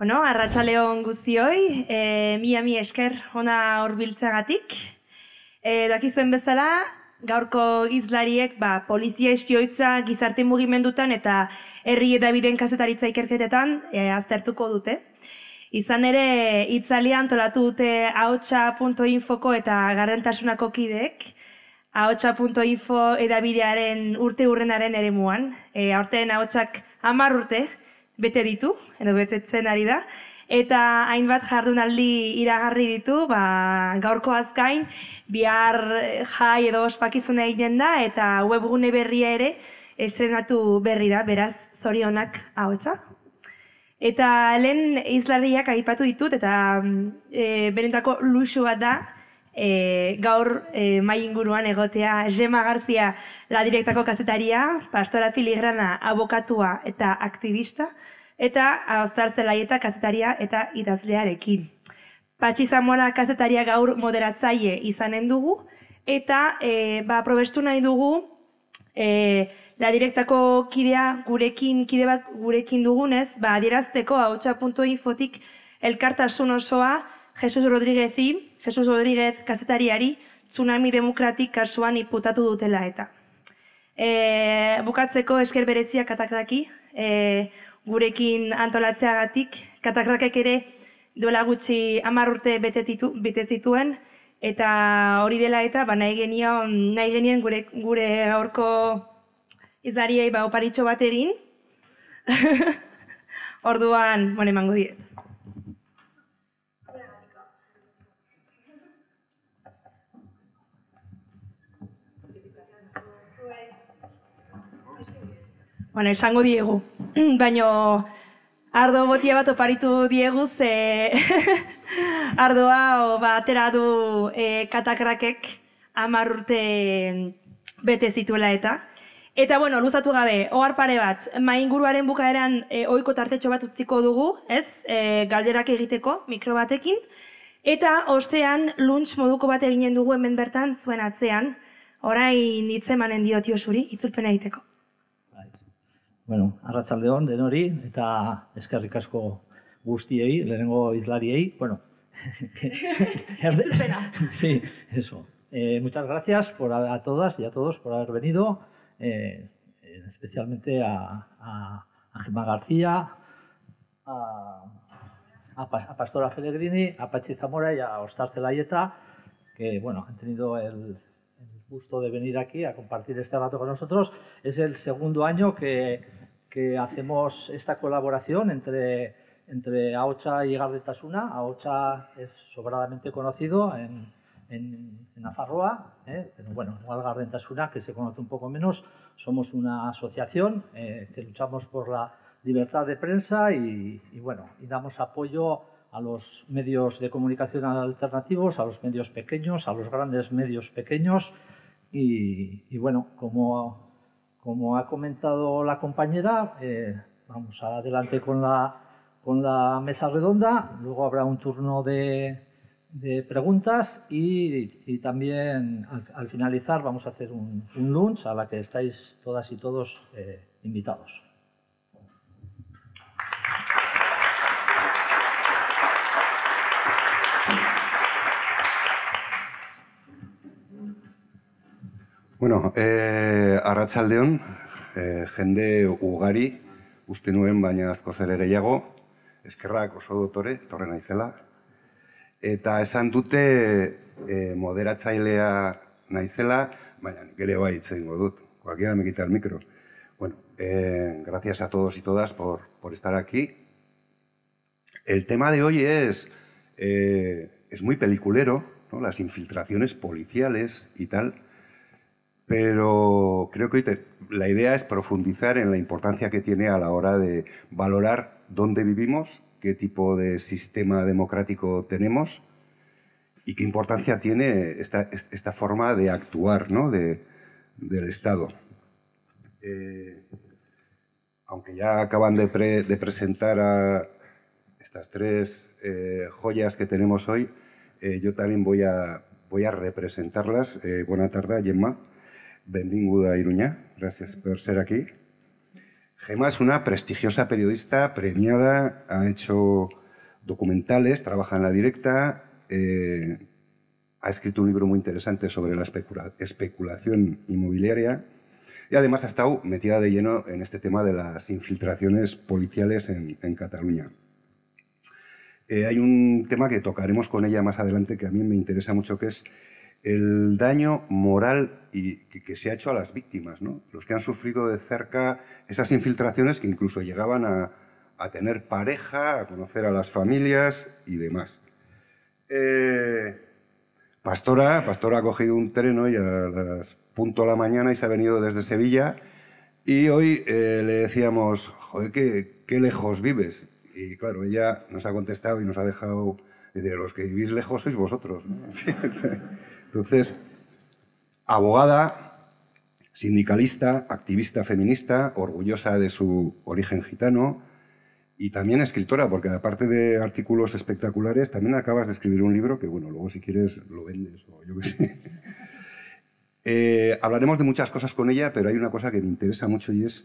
Bueno, arratsaldeon guztioi, mi esker ona hurbiltzeagatik. Dakizuen bezala, gaurko hizlariek polizia eskioitza gizarte mugimendutan eta herri hedabideen kazetaritza ikerketetan aztertuko dute. Izan ere, hitzaldia antolatu dute ahotsa.infoko eta Garretasunako kideek. Ahotsa.info hedabidearen urteurrenaren eremuan. Aurten ahotsak 10 urte bete ditu, edo betetzen ari da, eta hainbat jardunaldi iragarri ditu, gaurko azkain, bihar jai edo ospakizuna egiten da, eta webgune berria ere estrenatu berri da, beraz zorionak ahotsa. Eta lehen hizlariak aipatu ditut, eta benetako luxu bat da, gaur mahai inguruan egotea Gemma García, La Directako kazetaria, Pastora Filigrana abokatua eta aktivista, eta Ahoztar Zelaieta kazetaria eta idazlearekin. Patxi Zamora kazetaria gaur moderatzaile izanen dugu, eta probestu nahi dugu La Directako kidea gurekin dugunez, adierazteko ahotsa.infotik elkartasun osoa Jesús Rodríguez kazetariari tsunami demokratik kasuan inputatu dutela eta. Bukatzeko esker bereziak Katakraki, gurekin antolatzeagatik, Katakrakek ere duela gutxi 10 urte bete zituen, eta hori dela eta nahi genien gure gaurko izariei oparitxo bat egin, orduan emango diet. Bueno, esango diegu, baina ardo botia bat oparitu dieguz, ardoa atera du Katakrakek 10 urte bete zituela eta. Eta, bueno, luzatu gabe, ohar pare bat, mahai inguruaren bukaeran ohiko tartetxo bat utziko dugu, ez, galderak egiteko, mikro batekin, eta ostean lunch moduko bat eginen dugu hemen bertan zuen atzean, orain hitzemanen diotio zuri, itzulpena egiteko. Bueno, arratsaldeon denori eta eskerrik asko guztiei, lehenengo hizlariei. Bueno, sí, eso. Muchas gracias a todas y a todos por haber venido, especialmente a Gemma García, a Pastora Pellegrini, a Patxi Zamora y a Ahoztar Zelaieta, que bueno, han tenido el gusto de venir aquí a compartir este rato con nosotros. Es el segundo año que hacemos esta colaboración entre Ahotsa y Garretasuna. Ahotsa es sobradamente conocido en Nafarroa, pero bueno, igual Garretasuna, que se conoce un poco menos. Somos una asociación que luchamos por la libertad de prensa y damos apoyo a los medios de comunicación alternativos, a los medios pequeños, a los grandes medios pequeños. Bueno, como ha comentado la compañera, vamos adelante con la mesa redonda, luego habrá un turno de preguntas y también al finalizar vamos a hacer un lunch a la que estáis todas y todos invitados. Bueno, arratsaldeon, jende ugari, uste nuen baina askoz ere gehiago, eskerrak oso dotore, torre naizela. Eta esan dute moderatzailea naizela, baina nik ere bai hitz egingo dut, cualquiera me quita el micro. Bueno, gracias a todos y todas por estar aquí. El tema de hoy es muy peliculero, ¿no? Las infiltraciones policiales y tal. Pero creo que hoy la idea es profundizar en la importancia que tiene a la hora de valorar dónde vivimos, qué tipo de sistema democrático tenemos y qué importancia tiene esta forma de actuar, ¿no? del Estado. Aunque ya acaban de presentar a estas tres joyas que tenemos hoy, yo también voy a representarlas. Buena tarde, Gemma. Benvinguda a Iruña, gracias por ser aquí. Gemma es una prestigiosa periodista premiada, ha hecho documentales, trabaja en La Directa, ha escrito un libro muy interesante sobre la especulación inmobiliaria y además ha estado metida de lleno en este tema de las infiltraciones policiales en Cataluña. Hay un tema que tocaremos con ella más adelante que a mí me interesa mucho, que es el daño moral que se ha hecho a las víctimas, ¿no? Los que han sufrido de cerca esas infiltraciones que incluso llegaban a tener pareja, a conocer a las familias y demás. Pastora ha cogido un tren hoy a las punto de la mañana y se ha venido desde Sevilla y hoy le decíamos, joder, qué lejos vives. Y claro, ella nos ha contestado y nos ha dejado, de los que vivís lejos sois vosotros, ¿no? Entonces, abogada, sindicalista, activista feminista, orgullosa de su origen gitano y también escritora, porque aparte de artículos espectaculares, también acabas de escribir un libro que, bueno, luego si quieres lo vendes o yo qué sé. Hablaremos de muchas cosas con ella, pero hay una cosa que me interesa mucho y es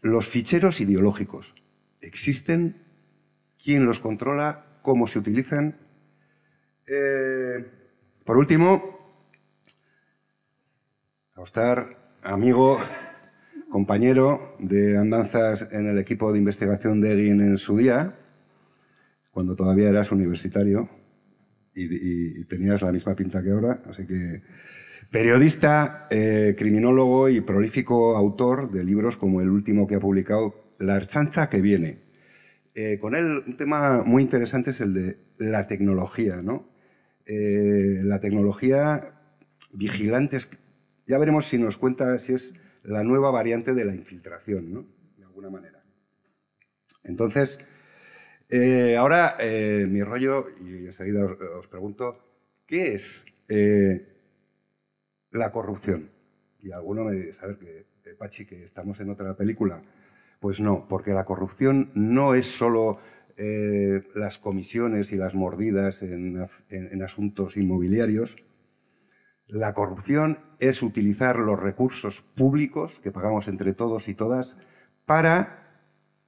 los ficheros ideológicos. ¿Existen? ¿Quién los controla? ¿Cómo se utilizan? Por último, Ahoztar, amigo, compañero de andanzas en el equipo de investigación de EGIN en su día, cuando todavía eras universitario y tenías la misma pinta que ahora, así que periodista, criminólogo y prolífico autor de libros como el último que ha publicado, La Ertzaintza que viene. Con él un tema muy interesante es el de la tecnología, ¿no? La tecnología, vigilantes. Ya veremos si nos cuenta si es la nueva variante de la infiltración, ¿no? De alguna manera. Entonces, ahora mi rollo, y enseguida os pregunto, ¿qué es la corrupción? Y alguno me dice, saber que, Patxi, que estamos en otra película. Pues no, porque la corrupción no es solo las comisiones y las mordidas en asuntos inmobiliarios. La corrupción es utilizar los recursos públicos que pagamos entre todos y todas para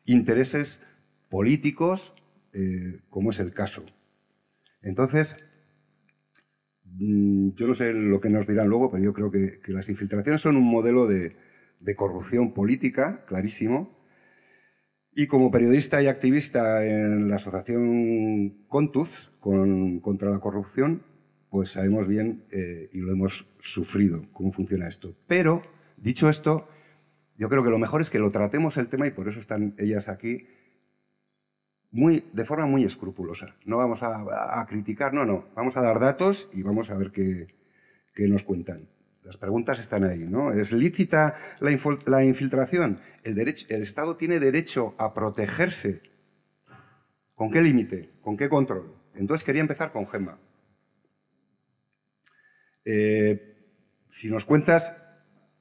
intereses políticos, como es el caso. Entonces, yo no sé lo que nos dirán luego, pero yo creo que las infiltraciones son un modelo de corrupción política, clarísimo. Y como periodista y activista en la asociación ConTUS, contra la corrupción, pues sabemos bien y lo hemos sufrido, cómo funciona esto. Pero, dicho esto, yo creo que lo mejor es que lo tratemos el tema y por eso están ellas aquí de forma muy escrupulosa. No vamos a criticar, no. Vamos a dar datos y vamos a ver qué nos cuentan. Las preguntas están ahí, ¿no? ¿Es lícita la infiltración? ¿El Estado tiene derecho a protegerse? ¿Con qué límite? ¿Con qué control? Entonces quería empezar con Gemma. Si nos cuentas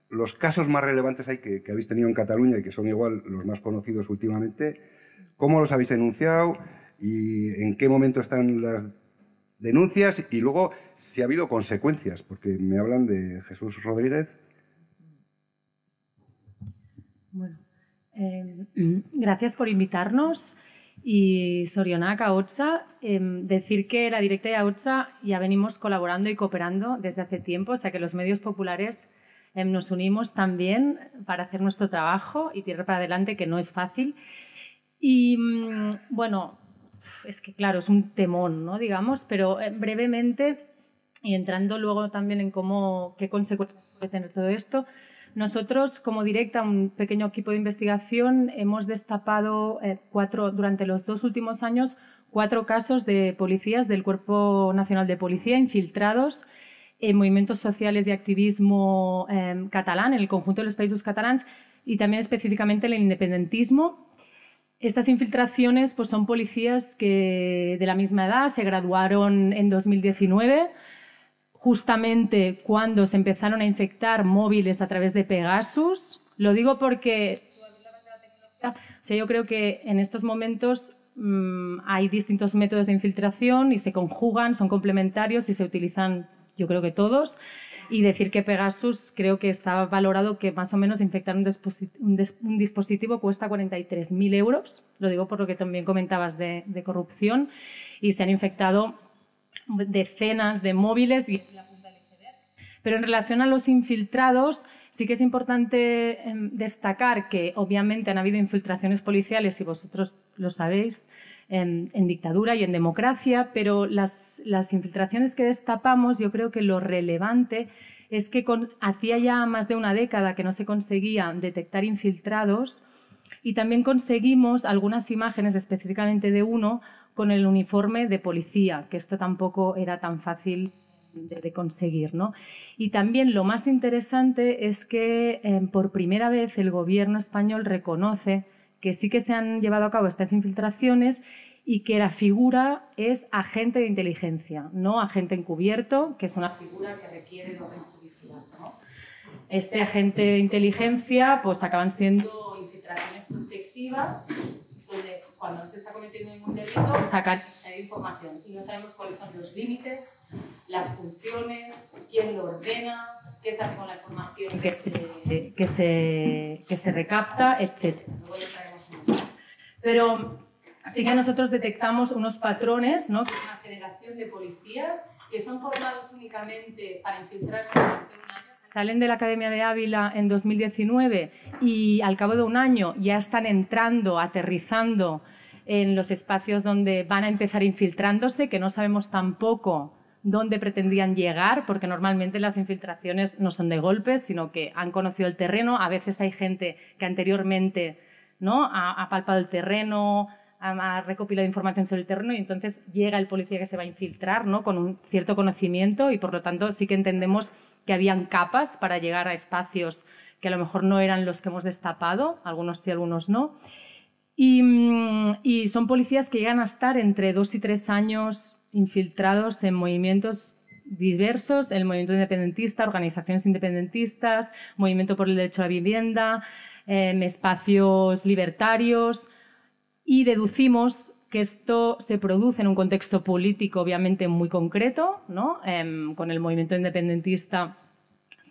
los casos más relevantes que habéis tenido en Cataluña y que son igual los más conocidos últimamente, ¿cómo los habéis denunciado y en qué momento están las denuncias? Y luego, si ha habido consecuencias, porque me hablan de Jesús Rodríguez. Bueno, gracias por invitarnos. Y Sorionak, Ahotsa, decir que La Directa y Ahotsa ya venimos colaborando y cooperando desde hace tiempo, o sea que los medios populares nos unimos también para hacer nuestro trabajo y tirar para adelante, que no es fácil. Y bueno, es que claro, es un temón, ¿no? Digamos, pero brevemente y entrando luego también en qué consecuencias puede tener todo esto. Nosotros, como Directa, un pequeño equipo de investigación, hemos destapado durante los dos últimos años 4 casos de policías del Cuerpo Nacional de Policía infiltrados en movimientos sociales y activismo catalán, en el conjunto de los países catalans y también específicamente en el independentismo. Estas infiltraciones pues, son policías que de la misma edad se graduaron en 2019, justamente cuando se empezaron a infectar móviles a través de Pegasus. Lo digo porque yo creo que en estos momentos hay distintos métodos de infiltración y se conjugan, son complementarios y se utilizan, yo creo que todos. Y decir que Pegasus, creo que está valorado que más o menos infectar un dispositivo cuesta 43.000 euros, lo digo por lo que también comentabas de corrupción, y se han infectado decenas de móviles y es la punta del iceberg. Pero en relación a los infiltrados, sí que es importante destacar que obviamente han habido infiltraciones policiales, y vosotros lo sabéis, en dictadura y en democracia, pero las infiltraciones que destapamos, yo creo que lo relevante es que hacía ya más de una década que no se conseguía detectar infiltrados, y también conseguimos algunas imágenes, específicamente de uno, con el uniforme de policía, que esto tampoco era tan fácil de conseguir, ¿no? Y también lo más interesante es que por primera vez el gobierno español reconoce que sí que se han llevado a cabo estas infiltraciones y que la figura es agente de inteligencia, no agente encubierto, que es una figura que requiere de orden judicial, ¿no? Este agente de inteligencia, pues acaban siendo infiltraciones prospectivas, donde cuando no se está cometiendo ningún delito, sacan esta información y no sabemos cuáles son los límites, las funciones, quién lo ordena, qué se hace con la información que se recapta, etc. Pero sí que nosotros detectamos unos patrones, ¿no? Que es una generación de policías que son formados únicamente para infiltrarse durante un año. Salen de la Academia de Ávila en 2019 y al cabo de un año ya están entrando, aterrizando en los espacios donde van a empezar infiltrándose, que no sabemos tampoco dónde pretendían llegar, porque normalmente las infiltraciones no son de golpes, sino que han conocido el terreno. A veces hay gente que anteriormente, ¿no?, ha palpado el terreno, ha recopilado información sobre el terreno, y entonces llega el policía que se va a infiltrar, ¿no?, con un cierto conocimiento, y por lo tanto sí que entendemos que habían capas para llegar a espacios que a lo mejor no eran los que hemos destapado, algunos sí, algunos no. Y son policías que llegan a estar entre 2 y 3 años infiltrados en movimientos diversos, el movimiento independentista, organizaciones independentistas, movimiento por el derecho a la vivienda, espacios libertarios, y deducimos que esto se produce en un contexto político obviamente muy concreto, ¿no? Con el movimiento independentista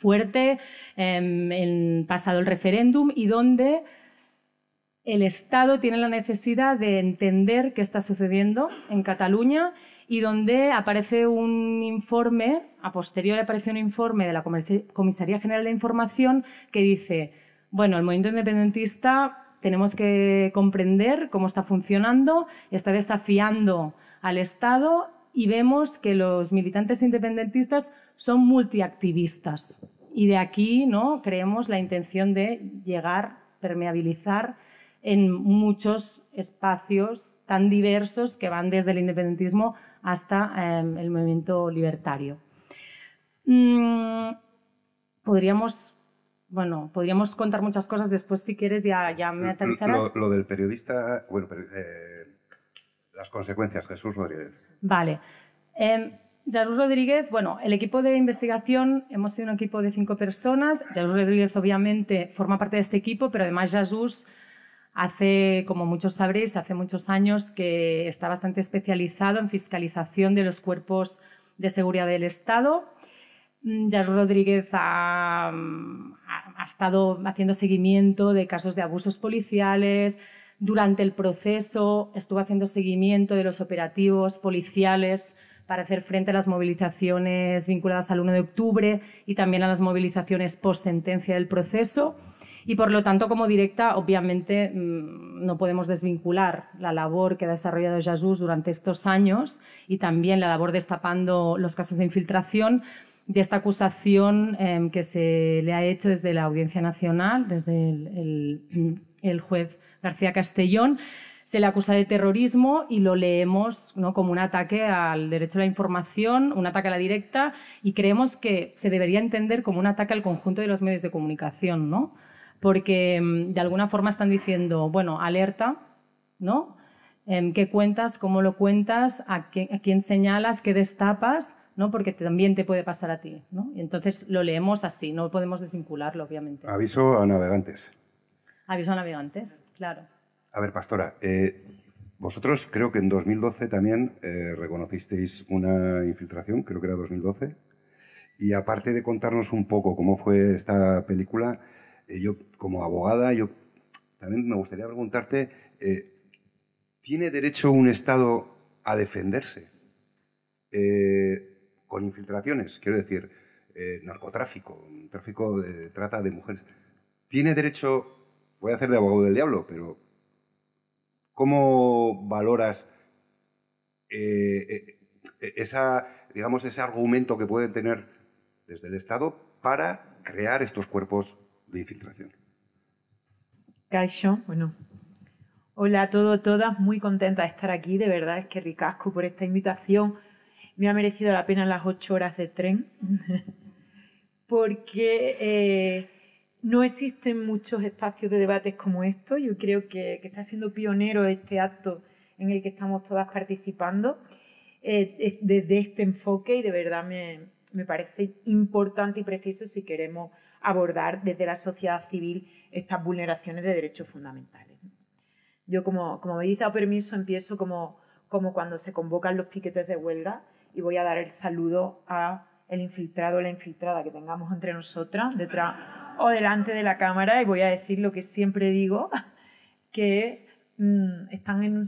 fuerte, pasado el referéndum, y donde el Estado tiene la necesidad de entender qué está sucediendo en Cataluña, y donde aparece un informe, a posteriori aparece un informe de la Comisaría General de Información que dice, bueno, el movimiento independentista tenemos que comprender cómo está funcionando, está desafiando al Estado, y vemos que los militantes independentistas son multiactivistas. Y de aquí, ¿no?, creemos la intención de llegar, permeabilizar en muchos espacios tan diversos que van desde el independentismo hasta el movimiento libertario. Podríamos contar muchas cosas, después si quieres ya me aterrizarás. Lo del periodista, bueno, pero, las consecuencias, Jesús Rodríguez. Vale. Jesús Rodríguez, bueno, el equipo de investigación, hemos sido un equipo de 5 personas. Jesús Rodríguez obviamente forma parte de este equipo, pero además Jesús hace, como muchos sabréis, hace muchos años que está bastante especializado en fiscalización de los cuerpos de seguridad del Estado. Jesús Rodríguez ha estado haciendo seguimiento de casos de abusos policiales. Durante el proceso estuvo haciendo seguimiento de los operativos policiales para hacer frente a las movilizaciones vinculadas al 1 de octubre y también a las movilizaciones post sentencia del proceso. Y por lo tanto, como directa, obviamente no podemos desvincular la labor que ha desarrollado Jesús durante estos años y también la labor destapando los casos de infiltración de esta acusación que se le ha hecho desde la Audiencia Nacional, desde el juez García Castellón. Se le acusa de terrorismo y lo leemos, ¿no?, como un ataque al derecho a la información, un ataque a la directa, y creemos que se debería entender como un ataque al conjunto de los medios de comunicación, ¿no?, porque de alguna forma están diciendo, bueno, alerta, ¿no?, ¿qué cuentas?, ¿cómo lo cuentas?, ¿a quién señalas?, ¿qué destapas?, ¿no?, porque también te puede pasar a ti, ¿no? Y entonces lo leemos así, no podemos desvincularlo, obviamente. Aviso a navegantes. Aviso a navegantes, claro. A ver, Pastora, vosotros creo que en 2012 también reconocisteis una infiltración, creo que era 2012, Y aparte de contarnos un poco cómo fue esta película, yo como abogada, yo también me gustaría preguntarte, ¿tiene derecho un Estado a defenderse con infiltraciones? Quiero decir, narcotráfico, tráfico de trata de mujeres. ¿Tiene derecho, voy a hacer de abogado del diablo, pero cómo valoras ese argumento que pueden tener desde el Estado para crear estos cuerpos de infiltración? Kaixo, bueno. Hola a todos, todas. Muy contenta de estar aquí. De verdad, es que ricasco por esta invitación. Me ha merecido la pena las 8 horas de tren. Porque no existen muchos espacios de debates como estos. Yo creo que está siendo pionero este acto en el que estamos todas participando desde este enfoque, y de verdad me parece importante y preciso si queremos abordar desde la sociedad civil estas vulneraciones de derechos fundamentales. Yo, como me habéis dado permiso, empiezo como cuando se convocan los piquetes de huelga, y voy a dar el saludo a el infiltrado o la infiltrada que tengamos entre nosotras, detrás o delante de la cámara, y voy a decir lo que siempre digo, que es: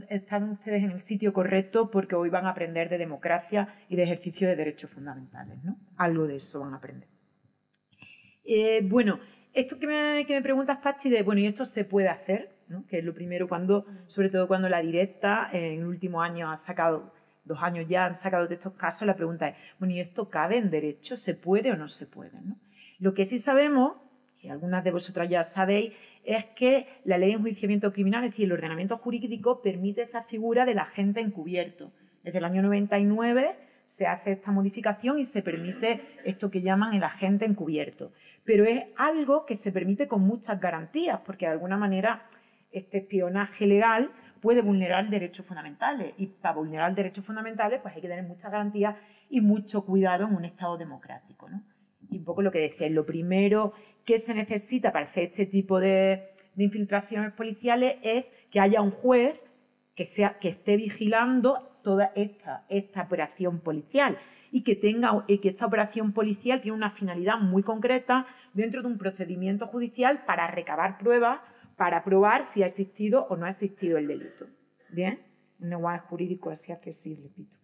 están ustedes en el sitio correcto, porque hoy van a aprender de democracia y de ejercicio de derechos fundamentales, ¿no? Algo de eso van a aprender. Bueno, esto que me preguntas, Patxi, ¿y esto se puede hacer?, ¿no? Que es lo primero, sobre todo cuando La Directa en el último año ha sacado, 2 años ya han sacado de estos casos, la pregunta es, ¿y esto cabe en derecho? ¿Se puede o no se puede?, ¿no? Lo que sí sabemos, y algunas de vosotras ya sabéis, es que la Ley de Enjuiciamiento Criminal, es decir, el ordenamiento jurídico, permite esa figura del agente encubierto. Desde el año 99 se hace esta modificación y se permite esto que llaman el agente encubierto. Pero es algo que se permite con muchas garantías, porque de alguna manera este espionaje legal puede vulnerar derechos fundamentales, y para vulnerar derechos fundamentales pues hay que tener muchas garantías y mucho cuidado en un Estado democrático, ¿no? Y un poco lo que decía, lo primero que se necesita para hacer este tipo de infiltraciones policiales es que haya un juez que esté vigilando toda esta operación policial, y que esta operación policial tiene una finalidad muy concreta dentro de un procedimiento judicial para recabar pruebas, para probar si ha existido o no ha existido el delito. ¿Bien? Un lenguaje jurídico así accesible, Pito.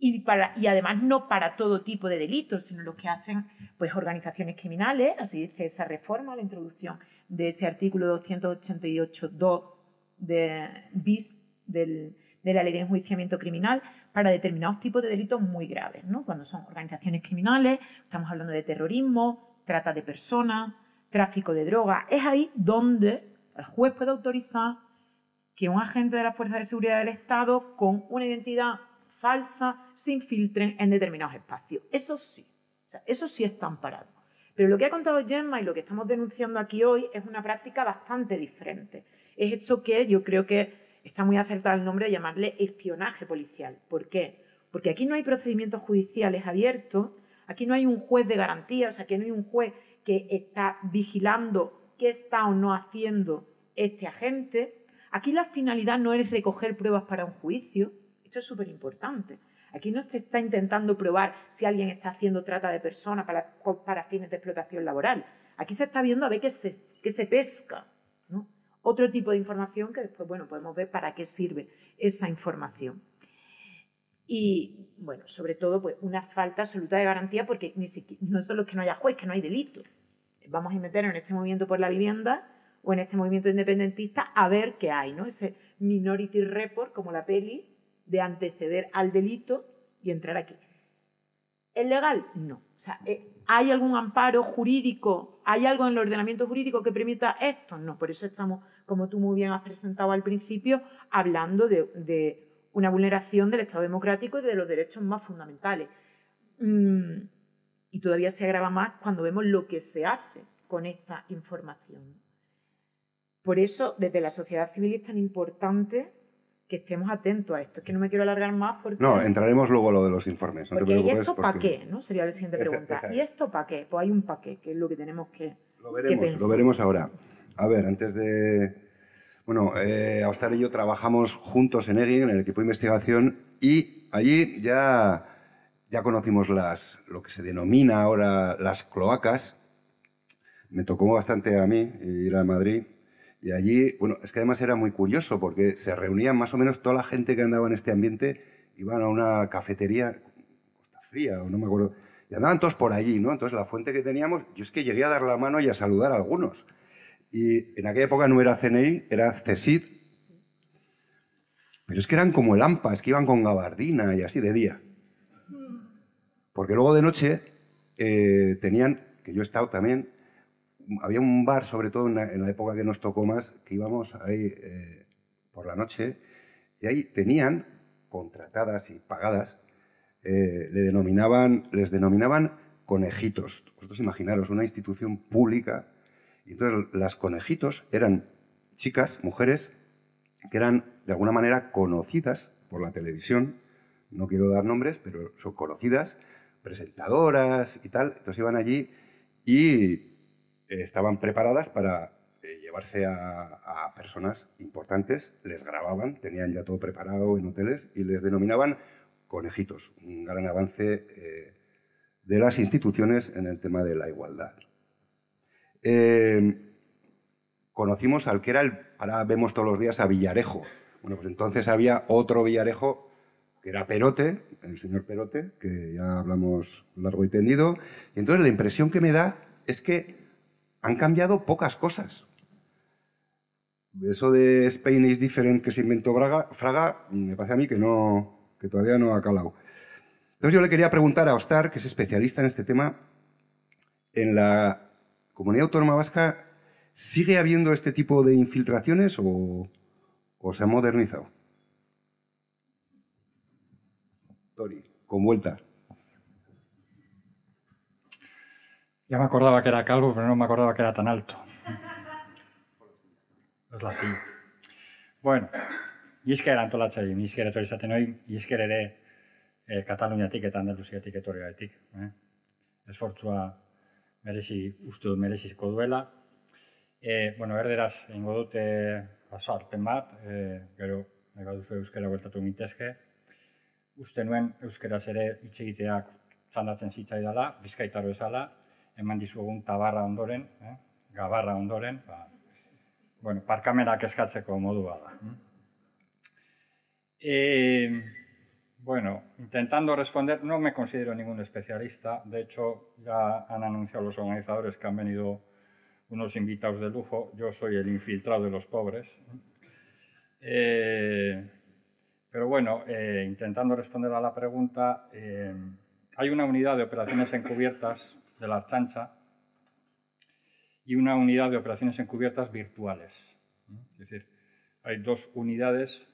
Y además no para todo tipo de delitos, sino los que hacen pues organizaciones criminales, así dice esa reforma, la introducción de ese artículo 288.2 bis de la Ley de Enjuiciamiento Criminal, para determinados tipos de delitos muy graves, ¿no? Cuando son organizaciones criminales, estamos hablando de terrorismo, trata de personas, tráfico de drogas. Es ahí donde el juez puede autorizar que un agente de las Fuerzas de Seguridad del Estado con una identidad falsa se infiltren en determinados espacios. Eso sí, eso sí está amparado. Pero lo que ha contado Gemma y lo que estamos denunciando aquí hoy es una práctica bastante diferente. Es eso que yo creo que está muy acertado el nombre de llamarle espionaje policial. ¿Por qué? Porque aquí no hay procedimientos judiciales abiertos, aquí no hay un juez de garantías, aquí no hay un juez que está vigilando qué está o no haciendo este agente. Aquí la finalidad no es recoger pruebas para un juicio. Esto es súper importante. Aquí no se está intentando probar si alguien está haciendo trata de personas para fines de explotación laboral. Aquí se está viendo a ver qué se pesca, ¿no? Otro tipo de información que después, bueno, podemos ver para qué sirve esa información. Y, bueno, sobre todo, pues una falta absoluta de garantía, porque ni siquiera, no solo es que no haya juez, que no hay delito. Vamos a meternos en este movimiento por la vivienda o en este movimiento independentista a ver qué hay, ¿no? Ese minority report, como la peli, de anteceder al delito y entrar aquí. ¿Es legal? No. O sea, ¿hay algún amparo jurídico? ¿Hay algo en el ordenamiento jurídico que permita esto? No. Por eso estamos, como tú muy bien has presentado al principio, hablando de una vulneración del Estado democrático y de los derechos más fundamentales. Y todavía se agrava más cuando vemos lo que se hace con esta información. Por eso, desde la sociedad civil es tan importante que estemos atentos a esto. Es que no me quiero alargar más porque... No, entraremos luego a lo de los informes. No te preocupes. ¿Y esto para qué?, ¿no? Sería la siguiente pregunta. Esa es. ¿Y esto para qué? Pues hay un para qué, que es lo que tenemos que pensar. Lo veremos ahora. A ver, antes de... Bueno, Ahoztar y yo trabajamos juntos en EGIN, en el equipo de investigación, y allí ya Ya conocimos lo que se denomina ahora las cloacas. Me tocó bastante a mí ir a Madrid. Y allí, bueno, es que además era muy curioso porque se reunían más o menos toda la gente que andaba en este ambiente, iban a una cafetería, Costa Fría o no me acuerdo, y andaban todos por allí, ¿no? Entonces la fuente que teníamos, yo es que llegué a dar la mano y a saludar a algunos. Y en aquella época no era CNI, era CSID, pero es que eran como el AMPA, es que iban con gabardina y así de día. Porque luego de noche tenían, que yo he estado también, había un bar, sobre todo en la época que nos tocó más, que íbamos ahí por la noche, y ahí tenían, contratadas y pagadas, les denominaban conejitos. Vosotros imaginaros, una institución pública, y entonces las conejitos eran chicas, mujeres, que eran de alguna manera conocidas por la televisión, no quiero dar nombres, pero son conocidas, presentadoras y tal, entonces iban allí y estaban preparadas para llevarse a personas importantes, les grababan, tenían ya todo preparado en hoteles y les denominaban conejitos, un gran avance de las instituciones en el tema de la igualdad. Conocimos al que era ahora vemos todos los días a Villarejo. Bueno, pues entonces había otro Villarejo que era Perote, el señor Perote, que ya hablamos largo y tendido, y entonces la impresión que me da es que han cambiado pocas cosas. Eso de Spain is different que se inventó Fraga, me parece a mí que todavía no ha calado. Entonces yo le quería preguntar a Ahoztar, que es especialista en este tema, ¿en la Comunidad Autónoma Vasca sigue habiendo este tipo de infiltraciones o se ha modernizado? Tori, con vuelta. Ya me acordaba que era calvo, pero no me acordaba que era tan alto. Es la silla. Bueno, hizkera antolatzei, hizkera etorri izaten hori, hizkera ere Kataluniatik eta Andaluziatik etorri gaitik. Esfortzua merezizko duela. Bueno, erderaz ingo dute azalpen bat, gero baduzu euskera bueltatu gintezke. Uste nuen euskeraz ere hitz egiteak txandatzen zitzaidala, bizkaitarra bezala. Eman dizugun tabarra ondoren, gabarra ondoren, bueno, parkamerak eskatzeko modua da. Bueno, intentando responder, no me considero ningún especialista. De hecho, ya han anunciado los organizadores que han venido unos invitados de lujo. Yo soy el infiltrado de los pobres. Pero bueno, intentando responder a la pregunta, hay una unidad de operaciones encubiertas de la Ertzaintza y una unidad de operaciones encubiertas virtuales. Es decir, hay dos unidades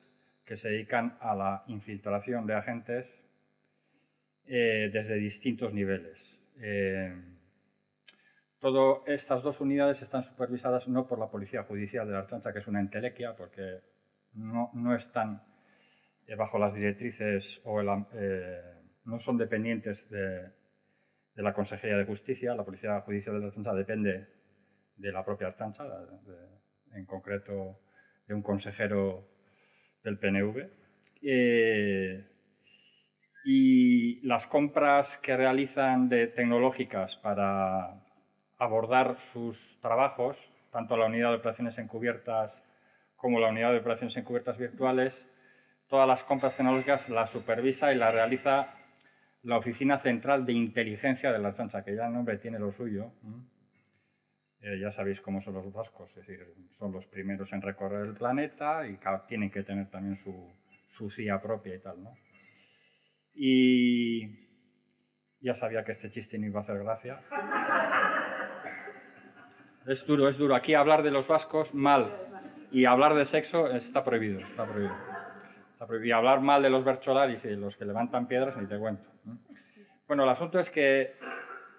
que se dedican a la infiltración de agentes desde distintos niveles. Todas estas dos unidades están supervisadas no por la Policía Judicial de la Ertzaintza, que es una entelequia, porque no están bajo las directrices o no son dependientes de la Consejería de Justicia. La Policía Judicial de la Ertzaintza depende de la propia Ertzaintza, en concreto de un consejero del PNV. Y las compras que realizan de tecnológicas para abordar sus trabajos, tanto la Unidad de Operaciones Encubiertas como la Unidad de Operaciones Encubiertas Virtuales, todas las compras tecnológicas las supervisa y las realiza la Oficina Central de Inteligencia de la Ertzaintza, que ya el nombre tiene lo suyo. Ya sabéis cómo son los vascos, es decir, son los primeros en recorrer el planeta y tienen que tener también su CIA propia y tal, ¿no? Y ya sabía que este chiste no iba a hacer gracia. Es duro, es duro. Aquí hablar de los vascos, mal. Y hablar de sexo está prohibido, está prohibido. Y hablar mal de los bercholaris y de los que levantan piedras, ni te cuento. Bueno, el asunto es que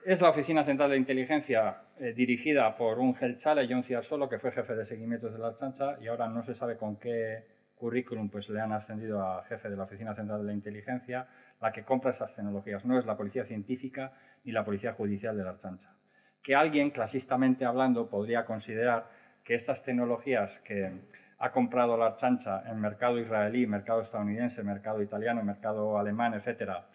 es la Oficina Central de Inteligencia dirigida por un geltzale, Jon Ziarsolo, que fue jefe de seguimientos de la Ertzaintza y ahora no se sabe con qué currículum pues, le han ascendido a jefe de la Oficina Central de la Inteligencia, la que compra estas tecnologías. No es la Policía Científica ni la Policía Judicial de la Ertzaintza. Que alguien, clasistamente hablando, podría considerar que estas tecnologías que ha comprado la Ertzaintza en mercado israelí, mercado estadounidense, mercado italiano, mercado alemán, etcétera,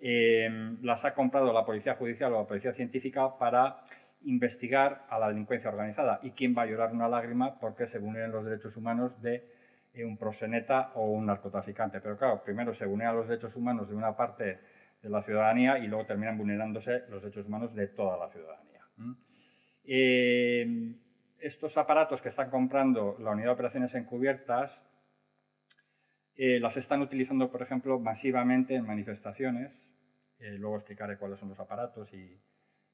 las ha comprado la Policía Judicial o la Policía Científica para investigar a la delincuencia organizada. ¿Y quién va a llorar una lágrima porque se vulneran los derechos humanos de un proxeneta o un narcotraficante? Pero claro, primero se vulneran los derechos humanos de una parte de la ciudadanía y luego terminan vulnerándose los derechos humanos de toda la ciudadanía. Estos aparatos que están comprando la Unidad de Operaciones Encubiertas las están utilizando, por ejemplo, masivamente en manifestaciones. Luego explicaré cuáles son los aparatos y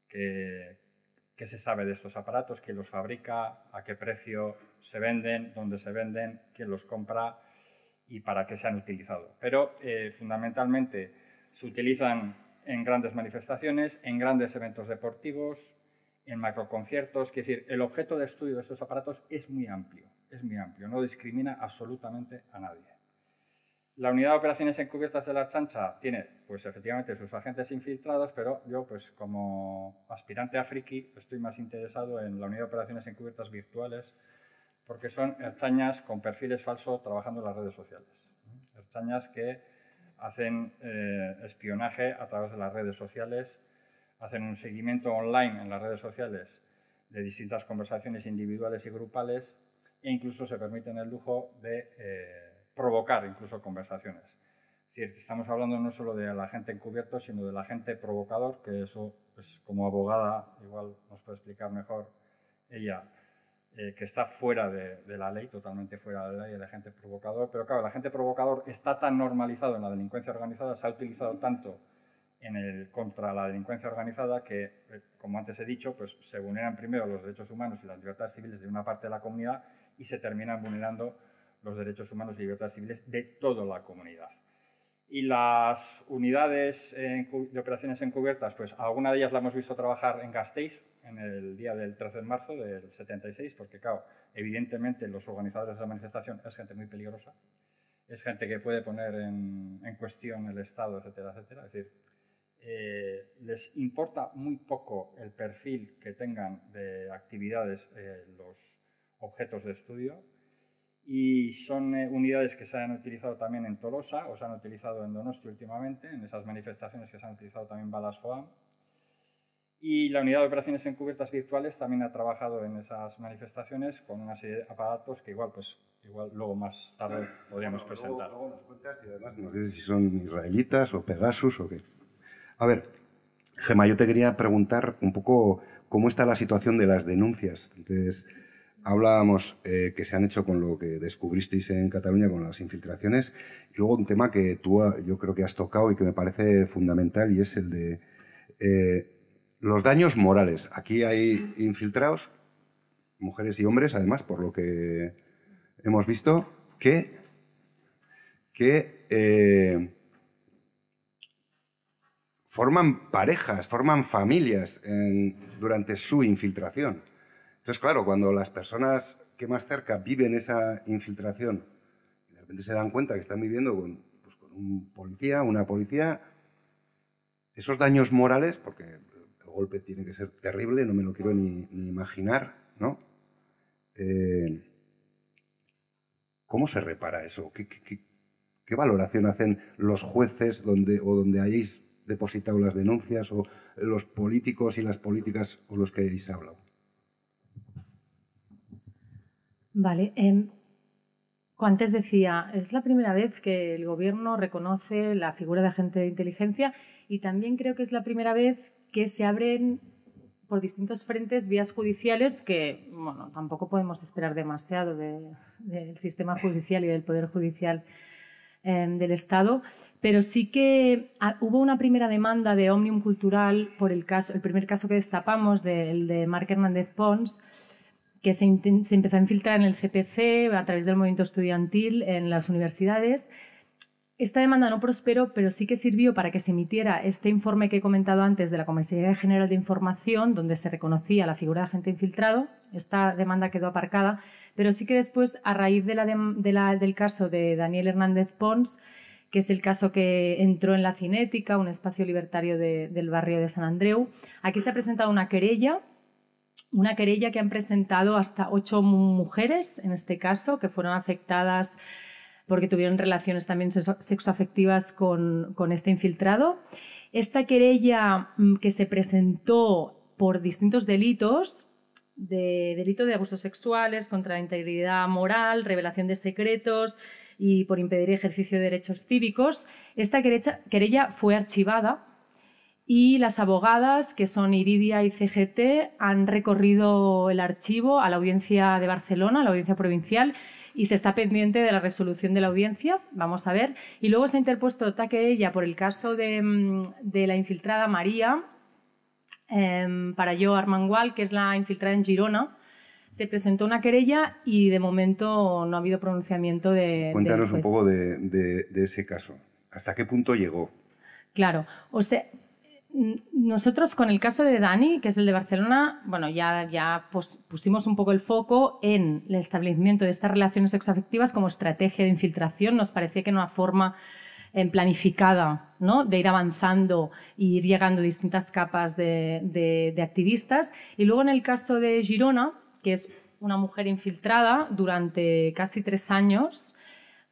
qué se sabe de estos aparatos, quién los fabrica, a qué precio se venden, dónde se venden, quién los compra y para qué se han utilizado. Pero fundamentalmente se utilizan en grandes manifestaciones, en grandes eventos deportivos, en macroconciertos. Es decir, el objeto de estudio de estos aparatos es muy amplio, no discrimina absolutamente a nadie. La Unidad de Operaciones Encubiertas de la Ertzaintza tiene, pues efectivamente, sus agentes infiltrados, pero yo, pues como aspirante a friki, estoy más interesado en la Unidad de Operaciones Encubiertas Virtuales, porque son ertzainas con perfiles falsos trabajando en las redes sociales. Ertzainas que hacen espionaje a través de las redes sociales, hacen un seguimiento online en las redes sociales de distintas conversaciones individuales y grupales, e incluso se permiten el lujo de provocar incluso conversaciones. Es decir, estamos hablando no solo del agente encubierto, sino del agente provocador, que eso, pues, como abogada, igual nos puede explicar mejor ella, que está fuera de la ley, totalmente fuera de la ley, el agente provocador. Pero claro, el agente provocador está tan normalizado en la delincuencia organizada, se ha utilizado tanto en contra la delincuencia organizada que, como antes he dicho, pues se vulneran primero los derechos humanos y las libertades civiles de una parte de la comunidad y se terminan vulnerando los derechos humanos y libertades civiles de toda la comunidad. Y las unidades de operaciones encubiertas, pues alguna de ellas la hemos visto trabajar en Gasteiz, en el día del 13 de marzo del 76, porque claro, evidentemente los organizadores de la manifestación es gente muy peligrosa, es gente que puede poner en cuestión el Estado, etcétera, etcétera. Es decir, les importa muy poco el perfil que tengan de actividades los objetos de estudio, y son unidades que se han utilizado también en Tolosa o se han utilizado en Donosti últimamente, en esas manifestaciones que se han utilizado también balas FOAM. Y la Unidad de Operaciones Encubiertas Virtuales también ha trabajado en esas manifestaciones con una serie de aparatos que igual, pues, luego más tarde podríamos presentar. Luego nos cuentas y además nos dices si son israelitas o Pegasus o qué. A ver, Gemma, yo te quería preguntar un poco cómo está la situación de las denuncias. Entonces, hablábamos que se han hecho con lo que descubristeis en Cataluña con las infiltraciones, y luego un tema que tú yo creo que has tocado y que me parece fundamental, y es el de los daños morales. Aquí hay infiltrados, mujeres y hombres, además, por lo que hemos visto, que forman parejas, forman familias durante su infiltración. Entonces, claro, cuando las personas que más cerca viven esa infiltración y de repente se dan cuenta que están viviendo con un policía, una policía, esos daños morales, porque el golpe tiene que ser terrible, no me lo quiero ni imaginar, ¿no? ¿Cómo se repara eso? ¿Qué valoración hacen los jueces donde hayáis depositado las denuncias, o los políticos y las políticas con los que hayáis hablado? Vale. Antes decía, es la primera vez que el Gobierno reconoce la figura de agente de inteligencia, y también creo que es la primera vez que se abren por distintos frentes vías judiciales que, bueno, tampoco podemos esperar demasiado del sistema judicial y del Poder Judicial del Estado. Pero sí que hubo una primera demanda de Òmnium Cultural por el primer caso que destapamos, el de Marc Hernández Pons, que se empezó a infiltrar en el CPC a través del movimiento estudiantil en las universidades. Esta demanda no prosperó, pero sí que sirvió para que se emitiera este informe que he comentado antes de la Comisión General de Información, donde se reconocía la figura de agente infiltrado. Esta demanda quedó aparcada, pero sí que después, a raíz del caso de Daniel Hernández Pons, que es el caso que entró en La Cinética, un espacio libertario del barrio de San Andreu, aquí se ha presentado una querella que han presentado hasta 8 mujeres, en este caso, que fueron afectadas porque tuvieron relaciones también sexoafectivas con este infiltrado. Esta querella que se presentó por distintos delitos, de delito de abusos sexuales, contra la integridad moral, revelación de secretos y por impedir ejercicio de derechos cívicos, esta querella fue archivada y las abogadas, que son Iridia y CGT, han recorrido el archivo a la Audiencia de Barcelona, a la Audiencia Provincial, y se está pendiente de la resolución de la audiencia, vamos a ver. Y luego se ha interpuesto otra querella por el caso de la infiltrada María, Parayó Armangual, que es la infiltrada en Girona. Se presentó una querella y de momento no ha habido pronunciamiento de... Cuéntanos un poco de ese caso. ¿Hasta qué punto llegó? Claro, o sea... Nosotros con el caso de Dani, que es el de Barcelona, bueno, ya pusimos un poco el foco en el establecimiento de estas relaciones sexoafectivas como estrategia de infiltración. Nos parecía que era una forma planificada, ¿no?, de ir avanzando y ir llegando a distintas capas de activistas. Y luego en el caso de Girona, que es una mujer infiltrada durante casi 3 años,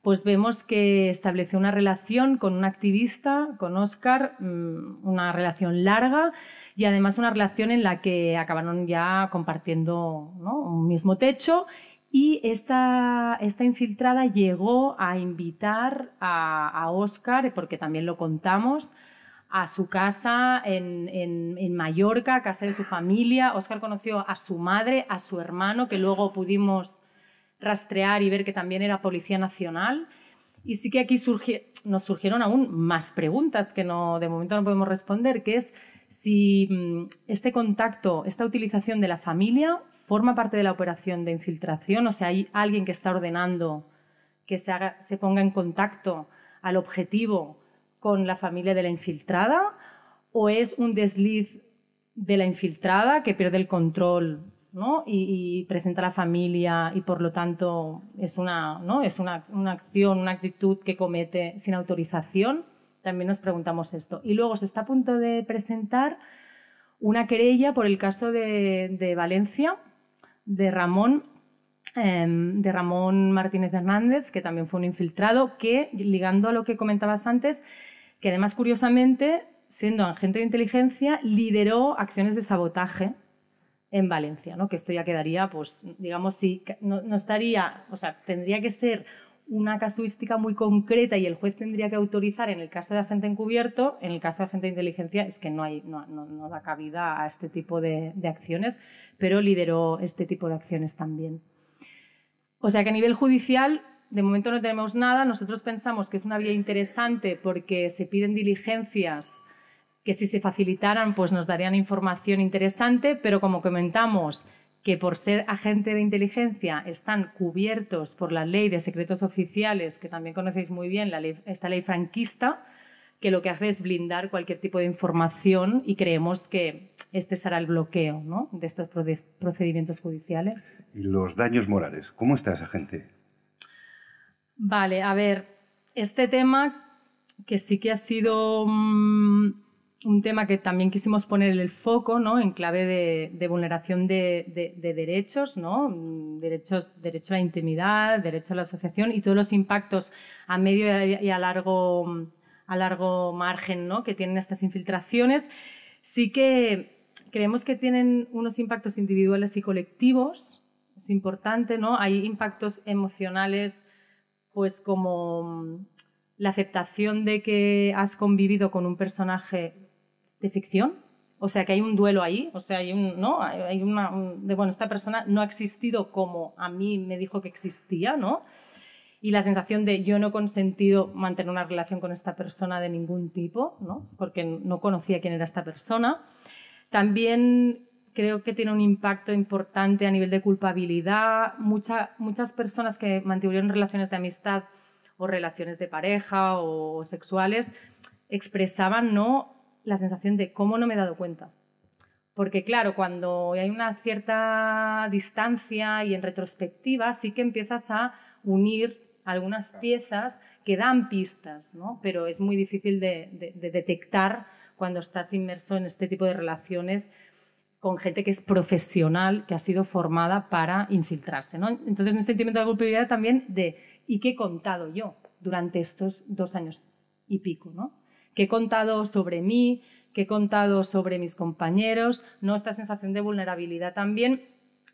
pues vemos que estableció una relación con un activista, con Óscar, una relación larga y además una relación en la que acabaron ya compartiendo, ¿no?, un mismo techo. Y esta infiltrada llegó a invitar a Óscar, porque también lo contamos, a su casa en Mallorca, casa de su familia. Óscar conoció a su madre, a su hermano, que luego pudimos rastrear y ver que también era Policía Nacional. Y sí que aquí nos surgieron aún más preguntas que de momento no podemos responder, que es si este contacto, esta utilización de la familia forma parte de la operación de infiltración, o sea, hay alguien que está ordenando que se ponga en contacto al objetivo con la familia de la infiltrada, o es un desliz de la infiltrada que pierde el control, ¿no?, y presenta a la familia y por lo tanto es una acción, una actitud que comete sin autorización. También nos preguntamos esto. Y luego se está a punto de presentar una querella por el caso de Valencia, de Ramón Martínez Hernández, que también fue un infiltrado, que, ligando a lo que comentabas antes, que además curiosamente, siendo agente de inteligencia, lideró acciones de sabotaje en Valencia, ¿no? Que esto ya quedaría, pues, digamos, si no estaría, o sea, tendría que ser una casuística muy concreta y el juez tendría que autorizar en el caso de agente encubierto. En el caso de agente de inteligencia es que no da cabida a este tipo de acciones, pero lideró este tipo de acciones también. O sea que a nivel judicial, de momento no tenemos nada. Nosotros pensamos que es una vía interesante porque se piden diligencias que si se facilitaran pues nos darían información interesante, pero como comentamos que por ser agente de inteligencia están cubiertos por la Ley de Secretos Oficiales, que también conocéis muy bien, esta ley franquista, que lo que hace es blindar cualquier tipo de información, y creemos que este será el bloqueo, ¿no?, de estos procedimientos judiciales. ¿Y los daños morales? ¿Cómo está esa gente? Vale, a ver, este tema que sí que ha sido... un tema que también quisimos poner el foco, ¿no?, en clave de vulneración de derechos, ¿no?, derecho a la intimidad, derecho a la asociación y todos los impactos a medio y a largo margen, ¿no?, que tienen estas infiltraciones. Sí que creemos que tienen unos impactos individuales y colectivos, es importante, ¿no? Hay impactos emocionales, pues como la aceptación de que has convivido con un personaje de ficción, o sea, que hay un duelo ahí, o sea, bueno, esta persona no ha existido como a mí me dijo que existía, ¿no? Y la sensación de yo no he consentido mantener una relación con esta persona de ningún tipo, ¿no?, porque no conocía quién era esta persona. También creo que tiene un impacto importante a nivel de culpabilidad. Muchas personas que mantuvieron relaciones de amistad o relaciones de pareja o sexuales expresaban, ¿no?, la sensación de cómo no me he dado cuenta. Porque claro, cuando hay una cierta distancia y en retrospectiva sí que empiezas a unir algunas piezas que dan pistas, ¿no?, pero es muy difícil de detectar cuando estás inmerso en este tipo de relaciones con gente que es profesional, que ha sido formada para infiltrarse, ¿no? Entonces, un sentimiento de culpabilidad también de ¿y qué he contado yo durante estos 2 años y pico?, ¿no? que he contado sobre mí, que he contado sobre mis compañeros, ¿no? Esta sensación de vulnerabilidad también,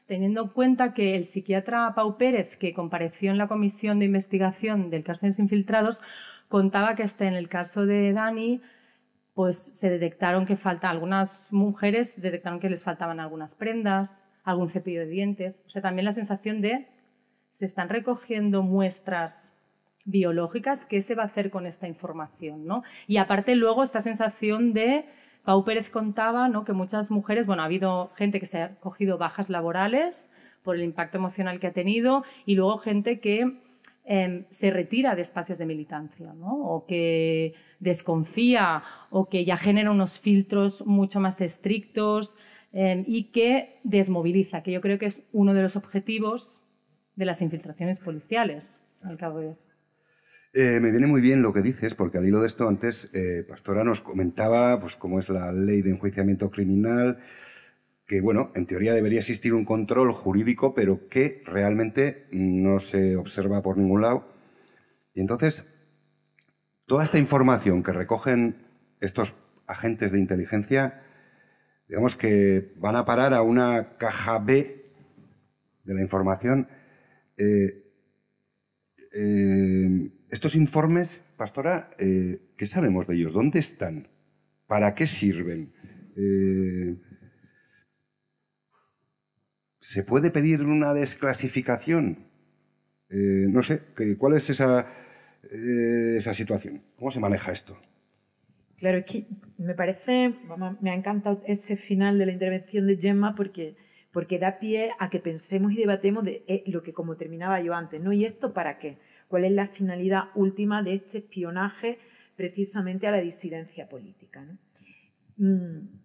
teniendo en cuenta que el psiquiatra Pau Pérez, que compareció en la comisión de investigación del caso de los infiltrados, contaba que en el caso de Dani, pues se detectaron que algunas mujeres detectaron que les faltaban algunas prendas, algún cepillo de dientes. O sea, también la sensación de se están recogiendo muestras biológicas, ¿qué se va a hacer con esta información, ¿no? Y aparte luego esta sensación de, Pau Pérez contaba, ¿no?, que muchas mujeres, bueno, ha habido gente que se ha cogido bajas laborales por el impacto emocional que ha tenido y luego gente que se retira de espacios de militancia, ¿no?, o que desconfía o que ya genera unos filtros mucho más estrictos y que desmoviliza, que yo creo que es uno de los objetivos de las infiltraciones policiales, al cabo de... Me viene muy bien lo que dices, porque al hilo de esto antes Pastora nos comentaba pues, cómo es la Ley de Enjuiciamiento Criminal, que bueno, en teoría debería existir un control jurídico, pero que realmente no se observa por ningún lado. Y entonces, toda esta información que recogen estos agentes de inteligencia, digamos que van a parar a una caja B de la información. Estos informes, Pastora, ¿qué sabemos de ellos? ¿Dónde están? ¿Para qué sirven? ¿Se puede pedir una desclasificación? No sé, ¿cuál es esa situación? ¿Cómo se maneja esto? Claro, es que me parece, me ha encantado ese final de la intervención de Gemma porque da pie a que pensemos y debatemos de lo que, como terminaba yo antes, ¿no? ¿Y esto para qué? ¿Cuál es la finalidad última de este espionaje precisamente a la disidencia política, ¿no?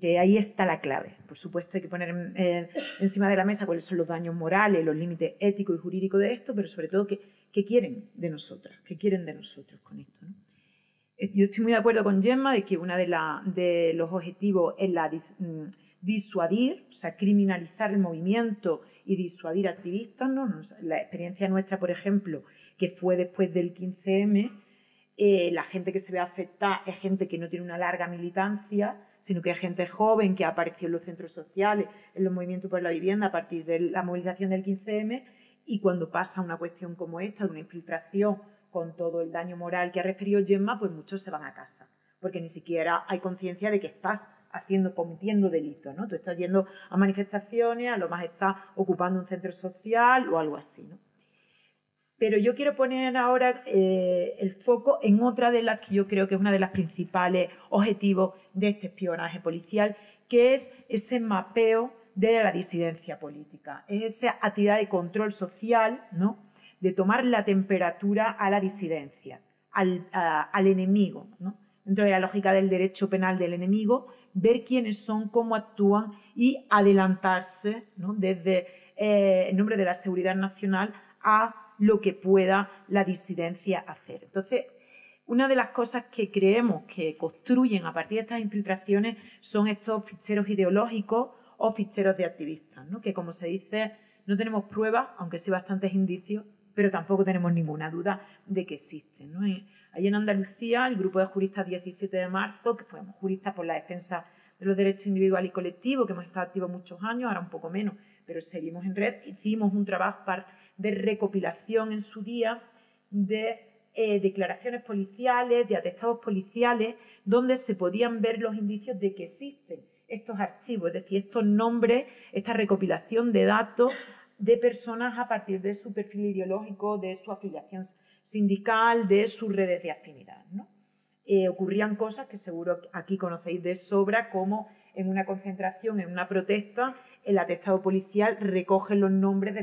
Que ahí está la clave. Por supuesto, hay que poner encima de la mesa cuáles son los daños morales, los límites éticos y jurídicos de esto, pero sobre todo qué quieren de nosotras, qué quieren de nosotros con esto, ¿no? Yo estoy muy de acuerdo con Gemma de que uno de los objetivos es la disuadir, o sea, criminalizar el movimiento y disuadir activistas, ¿no? La experiencia nuestra, por ejemplo, que fue después del 15M, la gente que se ve afectada es gente que no tiene una larga militancia, sino que es gente joven que apareció en los centros sociales, en los movimientos por la vivienda a partir de la movilización del 15M, y cuando pasa una cuestión como esta, de una infiltración con todo el daño moral que ha referido Gemma, pues muchos se van a casa, porque ni siquiera hay conciencia de que estás cometiendo delitos, ¿no? Tú estás yendo a manifestaciones, a lo más estás ocupando un centro social o algo así, ¿no? Pero yo quiero poner ahora el foco en otra de las que yo creo que es una de las principales objetivos de este espionaje policial, que es ese mapeo de la disidencia política, es esa actividad de control social, ¿no?, de tomar la temperatura a la disidencia, al enemigo, ¿no?, dentro de la lógica del derecho penal del enemigo, ver quiénes son, cómo actúan y adelantarse, ¿no?, desde en nombre de la seguridad nacional a lo que pueda la disidencia hacer. Entonces, una de las cosas que creemos que construyen a partir de estas infiltraciones son estos ficheros ideológicos o ficheros de activistas, ¿no?, que, como se dice, no tenemos pruebas, aunque sí bastantes indicios, pero tampoco tenemos ninguna duda de que existen, ¿no? Allí en Andalucía, el grupo de juristas 17 de marzo, que fuimos juristas por la defensa de los derechos individuales y colectivos, que hemos estado activos muchos años, ahora un poco menos, pero seguimos en red, hicimos un trabajo de recopilación en su día de declaraciones policiales, de atestados policiales, donde se podían ver los indicios de que existen estos archivos, es decir, estos nombres, esta recopilación de datos de personas a partir de su perfil ideológico, de su afiliación sindical, de sus redes de afinidad, ¿no? Ocurrían cosas que seguro aquí conocéis de sobra, como en una concentración, en una protesta, el atestado policial recoge los nombres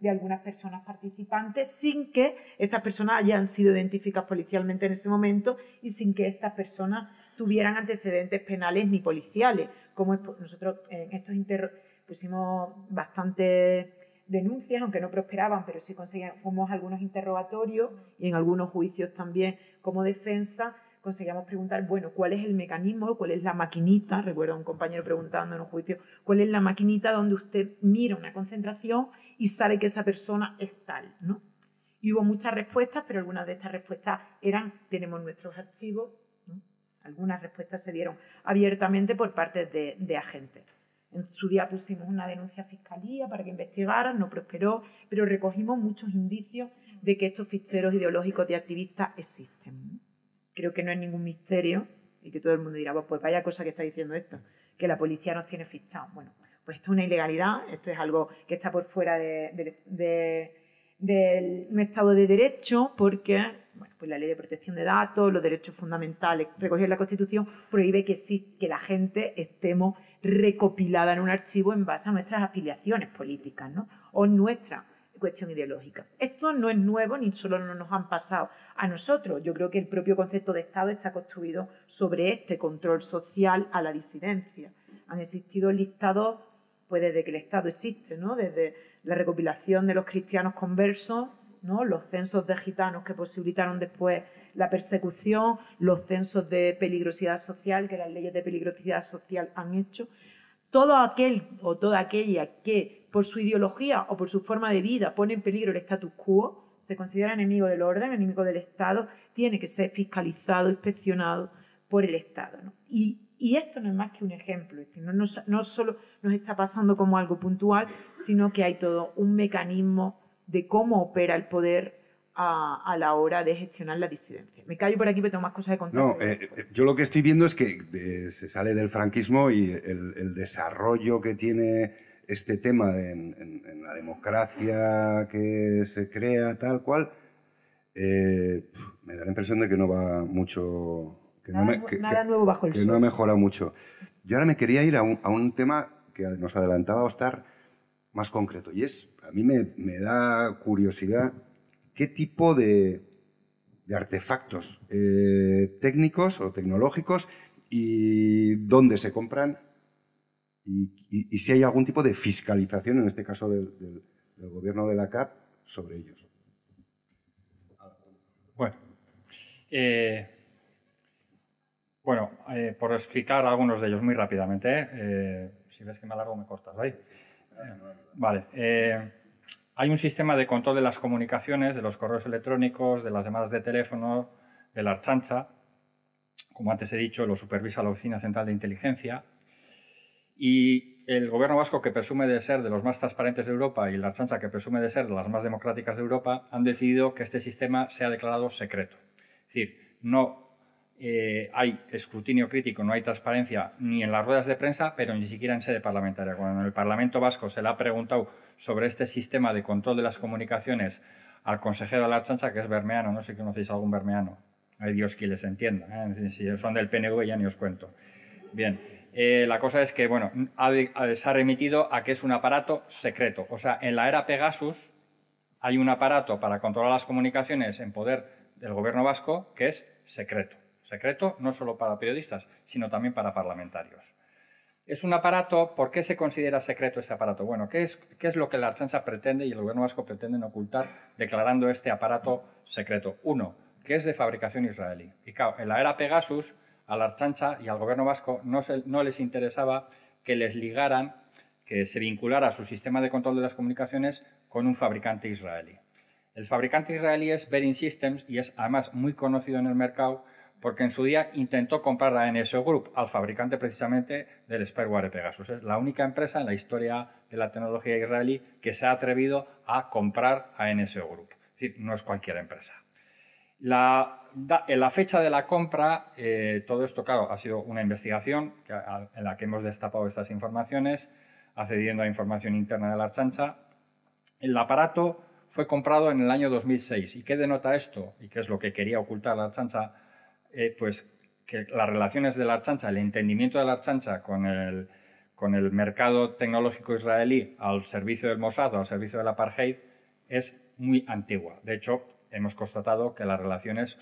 de algunas personas participantes sin que estas personas hayan sido identificadas policialmente en ese momento y sin que estas personas tuvieran antecedentes penales ni policiales. Como nosotros en estos pusimos bastantes denuncias, aunque no prosperaban, pero sí conseguimos algunos interrogatorios y en algunos juicios también como defensa conseguíamos preguntar, bueno, ¿cuál es el mecanismo? ¿Cuál es la maquinita? Recuerdo a un compañero preguntando en un juicio, ¿cuál es la maquinita donde usted mira una concentración y sabe que esa persona es tal, ¿no? Y hubo muchas respuestas, pero algunas de estas respuestas eran, tenemos nuestros archivos, ¿no?, Algunas respuestas se dieron abiertamente por parte de agentes. En su día pusimos una denuncia a Fiscalía para que investigaran, no prosperó, pero recogimos muchos indicios de que estos ficheros ideológicos de activistas existen. Creo que no es ningún misterio y que todo el mundo dirá, pues vaya cosa que está diciendo esto, que la policía nos tiene fichados. Bueno, pues esto es una ilegalidad, esto es algo que está por fuera de un Estado de Derecho porque, bueno, pues la Ley de Protección de Datos, los derechos fundamentales recogidos en la Constitución prohíbe que la gente estemos recopilada en un archivo en base a nuestras afiliaciones políticas, ¿no? O nuestra cuestión ideológica. Esto no es nuevo ni solo nos han pasado a nosotros. Yo creo que el propio concepto de Estado está construido sobre este control social a la disidencia. Han existido listados pues desde que el Estado existe, ¿no? Desde la recopilación de los cristianos conversos, ¿no? Los censos de gitanos que posibilitaron después la persecución, los censos de peligrosidad social, que las leyes de peligrosidad social han hecho. Todo aquel o toda aquella que por su ideología o por su forma de vida pone en peligro el status quo, se considera enemigo del orden, enemigo del Estado, tiene que ser fiscalizado, inspeccionado por el Estado, ¿no? Y esto no es más que un ejemplo, es que no solo nos está pasando como algo puntual, sino que hay todo un mecanismo de cómo opera el poder a la hora de gestionar la disidencia. Me callo por aquí, pero tengo más cosas de contar. No, yo lo que estoy viendo es que se sale del franquismo y el desarrollo que tiene este tema en la democracia que se crea, tal cual, me da la impresión de que no va mucho... Que nada nuevo bajo el sol. No ha mejorado mucho. Yo ahora me quería ir a un tema que nos adelantaba Ahoztar más concreto. Y es, a mí me da curiosidad qué tipo de artefactos técnicos o tecnológicos y dónde se compran y si hay algún tipo de fiscalización, en este caso del gobierno de la CAP, sobre ellos. Bueno... Bueno, por explicar algunos de ellos muy rápidamente, si ves que me alargo me cortas, ¿vale? Vale. Hay un sistema de control de las comunicaciones, de los correos electrónicos, de las llamadas de teléfono, de la Ertzaintza. Como antes he dicho, lo supervisa la Oficina Central de Inteligencia. Y el gobierno vasco, que presume de ser de los más transparentes de Europa, y la Ertzaintza, que presume de ser de las más democráticas de Europa, han decidido que este sistema sea declarado secreto. Es decir, no... hay escrutinio crítico, no hay transparencia ni en las ruedas de prensa, pero ni siquiera en sede parlamentaria. Cuando en el Parlamento Vasco se le ha preguntado sobre este sistema de control de las comunicaciones al consejero de la Ertzaintza, que es bermeano, no sé si conocéis algún bermeano, hay Dios que les entienda, ¿eh? Si son del PNV ya ni os cuento. Bien, la cosa es que bueno, se ha remitido a que es un aparato secreto, o sea, en la era Pegasus hay un aparato para controlar las comunicaciones en poder del gobierno vasco que es secreto. Secreto no solo para periodistas, sino también para parlamentarios. Es un aparato, ¿por qué se considera secreto este aparato? Bueno, ¿qué es lo que la Ertzaintza pretende y el gobierno vasco pretenden ocultar declarando este aparato secreto? Uno, que es de fabricación israelí. Y claro, en la era Pegasus, a la Ertzaintza y al gobierno vasco no les interesaba que les ligaran, que se vinculara su sistema de control de las comunicaciones con un fabricante israelí. El fabricante israelí es Bering Systems y es además muy conocido en el mercado porque en su día intentó comprar a NSO Group, al fabricante precisamente del spyware Pegasus. Es la única empresa en la historia de la tecnología israelí que se ha atrevido a comprar a NSO Group. Es decir, no es cualquier empresa. En la fecha de la compra, todo esto, claro, ha sido una investigación en la que hemos destapado estas informaciones, accediendo a información interna de la Ertzaintza. El aparato fue comprado en el año 2006. ¿Y qué denota esto? ¿Y qué es lo que quería ocultar la Ertzaintza? Pues que las relaciones de la Ertzaintza, el entendimiento de la Ertzaintza con el mercado tecnológico israelí al servicio del Mossad o al servicio del apartheid es muy antigua. De hecho, hemos constatado que las relaciones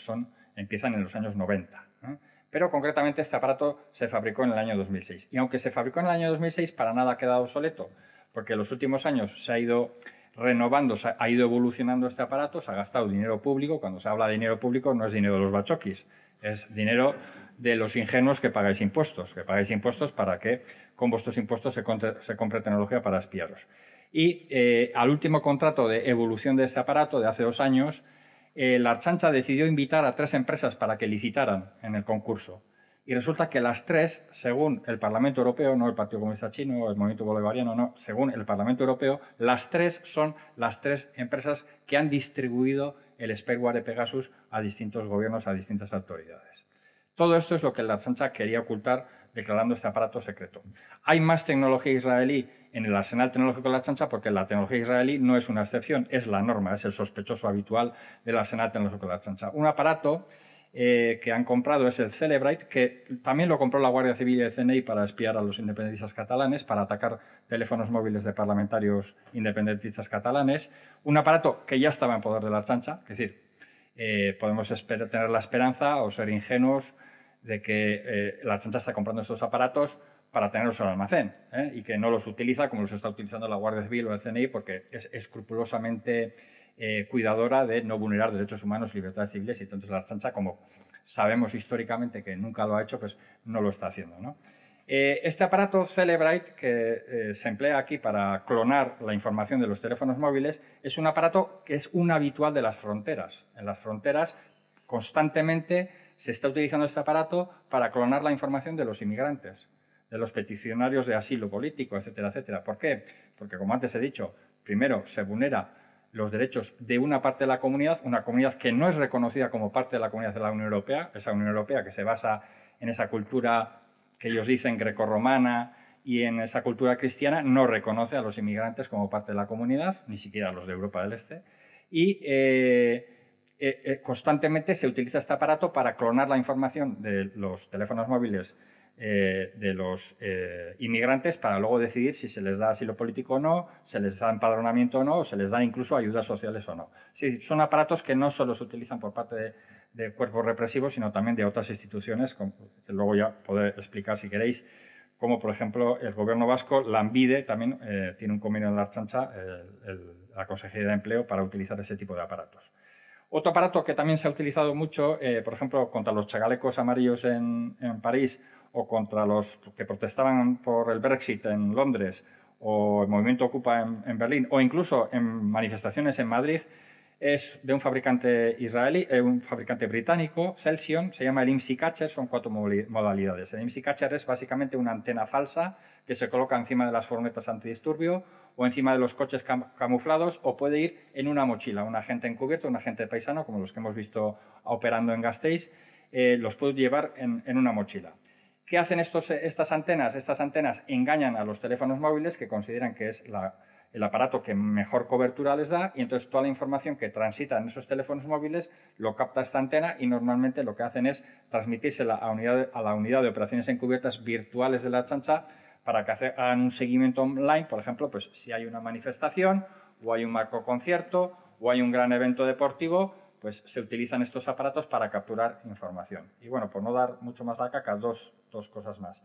empiezan en los años 90. ¿Eh? Pero concretamente este aparato se fabricó en el año 2006. Y aunque se fabricó en el año 2006, para nada ha quedado obsoleto, porque en los últimos años se ha ido renovando, se ha ido evolucionando este aparato, se ha gastado dinero público. Cuando se habla de dinero público no es dinero de los bachoquis, es dinero de los ingenuos que pagáis impuestos para que con vuestros impuestos se compre tecnología para espiaros. Y al último contrato de evolución de este aparato de hace 2 años, la Ertzaintza decidió invitar a 3 empresas para que licitaran en el concurso. y resulta que las tres, según el Parlamento Europeo, no el Partido Comunista Chino, el Movimiento Bolivariano, no, según el Parlamento Europeo, las tres son las tres empresas que han distribuido el spyware de Pegasus a distintos gobiernos, a distintas autoridades. Todo esto es lo que la Ertzaintza quería ocultar declarando este aparato secreto. Hay más tecnología israelí en el arsenal tecnológico de la Ertzaintza porque la tecnología israelí no es una excepción, es la norma, es el sospechoso habitual del arsenal tecnológico de la Ertzaintza. Un aparato que han comprado es el Celebrite, que también lo compró la Guardia Civil y el CNI para espiar a los independentistas catalanes, para atacar teléfonos móviles de parlamentarios independentistas catalanes. Un aparato que ya estaba en poder de la Ertzaintza, es decir, podemos tener la esperanza o ser ingenuos de que la Ertzaintza está comprando estos aparatos para tenerlos en el almacén y que no los utiliza como los está utilizando la Guardia Civil o el CNI porque es escrupulosamente cuidadora de no vulnerar derechos humanos, libertades civiles, y entonces la Ertzaintza, como sabemos históricamente que nunca lo ha hecho, pues no lo está haciendo, ¿no? Este aparato Celebrite, que se emplea aquí para clonar la información de los teléfonos móviles, es un aparato que es un habitual de las fronteras. En las fronteras constantemente se está utilizando este aparato para clonar la información de los inmigrantes, de los peticionarios de asilo político, etcétera, etcétera. ¿Por qué? Porque, como antes he dicho, primero se vulnera los derechos de una parte de la comunidad, una comunidad que no es reconocida como parte de la comunidad de la Unión Europea, esa Unión Europea que se basa en esa cultura que ellos dicen grecorromana y en esa cultura cristiana, no reconoce a los inmigrantes como parte de la comunidad, ni siquiera a los de Europa del Este, y constantemente se utiliza este aparato para clonar la información de los teléfonos móviles de los inmigrantes para luego decidir si se les da asilo político o no, se les da empadronamiento o no, o se les da incluso ayudas sociales o no. Sí, son aparatos que no solo se utilizan por parte de cuerpos represivos, sino también de otras instituciones, que luego ya podré explicar si queréis, como por ejemplo el gobierno vasco, Lanbide, también tiene un convenio en la Ertzaintza, la Consejería de Empleo, para utilizar ese tipo de aparatos. Otro aparato que también se ha utilizado mucho, por ejemplo, contra los chalecos amarillos en París, o contra los que protestaban por el Brexit en Londres, o el movimiento Ocupa en Berlín, o incluso en manifestaciones en Madrid, es de un fabricante israelí, un fabricante británico, Celsion, se llama el IMSI Catcher, son cuatro modalidades. El IMSI Catcher es básicamente una antena falsa que se coloca encima de las furgonetas antidisturbio o encima de los coches camuflados, o puede ir en una mochila, un agente encubierto, un agente paisano, como los que hemos visto operando en Gasteiz, los puede llevar en una mochila. ¿Qué hacen estas antenas? Estas antenas engañan a los teléfonos móviles, que consideran que es el aparato que mejor cobertura les da, y entonces toda la información que transita en esos teléfonos móviles lo capta esta antena, y normalmente lo que hacen es transmitírsela a la unidad de operaciones encubiertas virtuales de la Ertzaintza para que hagan un seguimiento online, por ejemplo, pues si hay una manifestación o hay un macro concierto o hay un gran evento deportivo, pues se utilizan estos aparatos para capturar información. Y bueno, por no dar mucho más la caca, dos cosas más.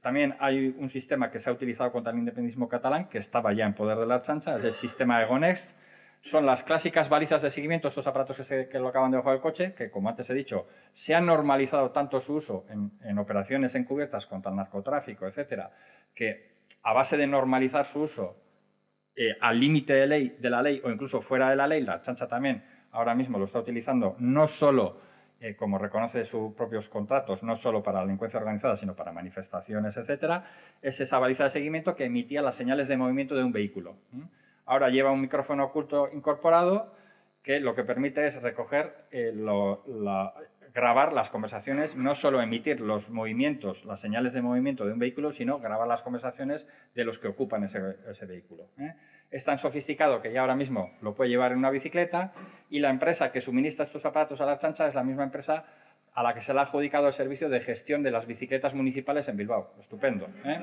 También hay un sistema que se ha utilizado contra el independentismo catalán, que estaba ya en poder de la Ertzaintza, es el sistema Egonext. Son las clásicas balizas de seguimiento, estos aparatos que lo acaban debajo del coche, que, como antes he dicho, se ha normalizado tanto su uso en operaciones encubiertas contra el narcotráfico, etcétera, que a base de normalizar su uso al límite de la ley o incluso fuera de la ley, la Ertzaintza también ahora mismo lo está utilizando no solo, como reconoce sus propios contratos, no solo para la delincuencia organizada, sino para manifestaciones, etcétera, es esa baliza de seguimiento que emitía las señales de movimiento de un vehículo. Ahora lleva un micrófono oculto incorporado que lo que permite es recoger, grabar las conversaciones, no solo emitir los movimientos, las señales de movimiento de un vehículo, sino grabar las conversaciones de los que ocupan ese vehículo. Es tan sofisticado que ya ahora mismo lo puede llevar en una bicicleta, y la empresa que suministra estos aparatos a la Ertzaintza es la misma empresa a la que se le ha adjudicado el servicio de gestión de las bicicletas municipales en Bilbao. Estupendo, ¿eh?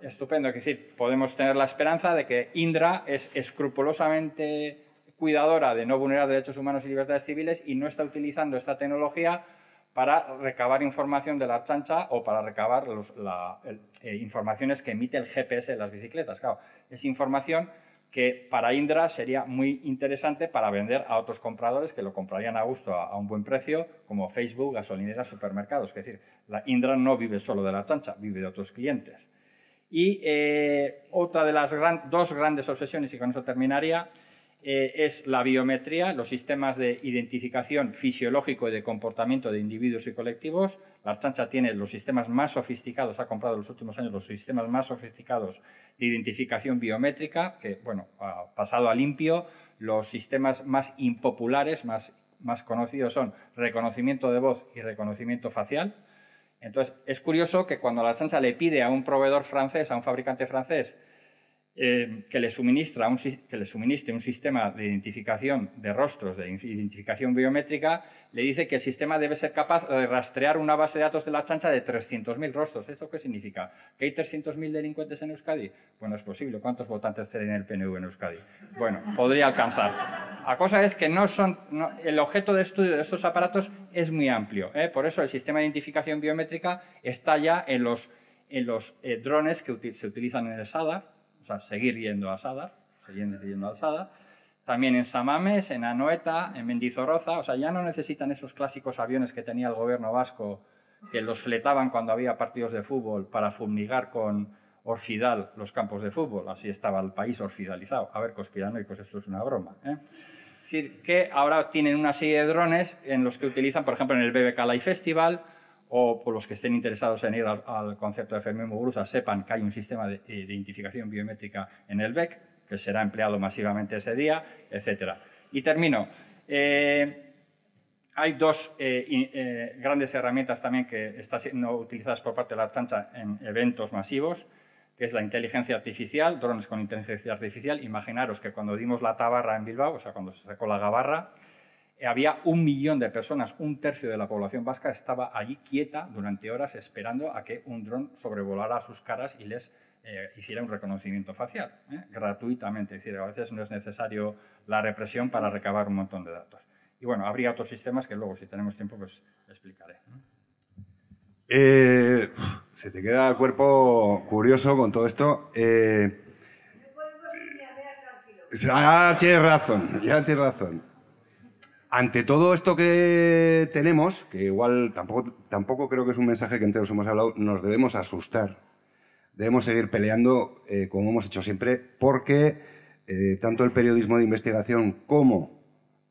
Estupendo. Es decir, podemos tener la esperanza de que Indra es escrupulosamente cuidadora de no vulnerar derechos humanos y libertades civiles y no está utilizando esta tecnología para recabar información de la Ertzaintza o para recabar informaciones que emite el GPS de las bicicletas. Claro, es información que para Indra sería muy interesante para vender a otros compradores que lo comprarían a gusto a un buen precio, como Facebook, gasolineras, supermercados. Es decir, la Indra no vive solo de la Ertzaintza, vive de otros clientes. Y otra de las dos grandes obsesiones, y con eso terminaría, es la biometría, los sistemas de identificación fisiológico y de comportamiento de individuos y colectivos. La Ertzaintza tiene los sistemas más sofisticados, ha comprado en los últimos años los sistemas más sofisticados de identificación biométrica, que, bueno, ha pasado a limpio. Los sistemas más impopulares, más conocidos, son reconocimiento de voz y reconocimiento facial. Entonces, es curioso que cuando la Ertzaintza le pide a un proveedor francés, a un fabricante francés, que le suministre un sistema de identificación de rostros, de identificación biométrica, le dice que el sistema debe ser capaz de rastrear una base de datos de la Ertzaintza de 300.000 rostros. ¿Esto qué significa? ¿Que hay 300.000 delincuentes en Euskadi? Bueno, es posible. ¿Cuántos votantes tiene el PNV en Euskadi? Bueno, podría alcanzar. La cosa es que el objeto de estudio de estos aparatos es muy amplio, ¿eh? Por eso el sistema de identificación biométrica está ya en los drones que se utilizan en el Sadar. O sea, seguir yendo al Sadar, también en Samames, en Anoeta, en Mendizorroza. O sea, ya no necesitan esos clásicos aviones que tenía el gobierno vasco, que los fletaban cuando había partidos de fútbol para fumigar con orfidal los campos de fútbol. Así estaba el país orfidalizado. A ver, conspiranoicos, esto es una broma, ¿eh? Es decir, que ahora tienen una serie de drones en los que utilizan, por ejemplo, en el BBK Live Festival, o por los que estén interesados en ir al concepto de Fermín Muguruza, sepan que hay un sistema de identificación biométrica en el BEC, que será empleado masivamente ese día, etc. Y termino. Hay dos grandes herramientas también que están siendo utilizadas por parte de la Ertzaintza en eventos masivos, que es la inteligencia artificial, drones con inteligencia artificial. Imaginaros que cuando dimos la tabarra en Bilbao, o sea, cuando se sacó la gabarra, había 1 millón de personas, 1/3 de la población vasca estaba allí quieta durante horas esperando a que un dron sobrevolara sus caras y les hiciera un reconocimiento facial, ¿eh? Gratuitamente. Es decir, a veces no es necesario la represión para recabar un montón de datos. Y bueno, habría otros sistemas que luego, si tenemos tiempo, pues explicaré. Se te queda el cuerpo curioso con todo esto. Ya tienes razón. Ante todo esto que tenemos, que igual tampoco creo que es un mensaje que enteros hemos hablado, nos debemos asustar. Debemos seguir peleando, como hemos hecho siempre, porque tanto el periodismo de investigación como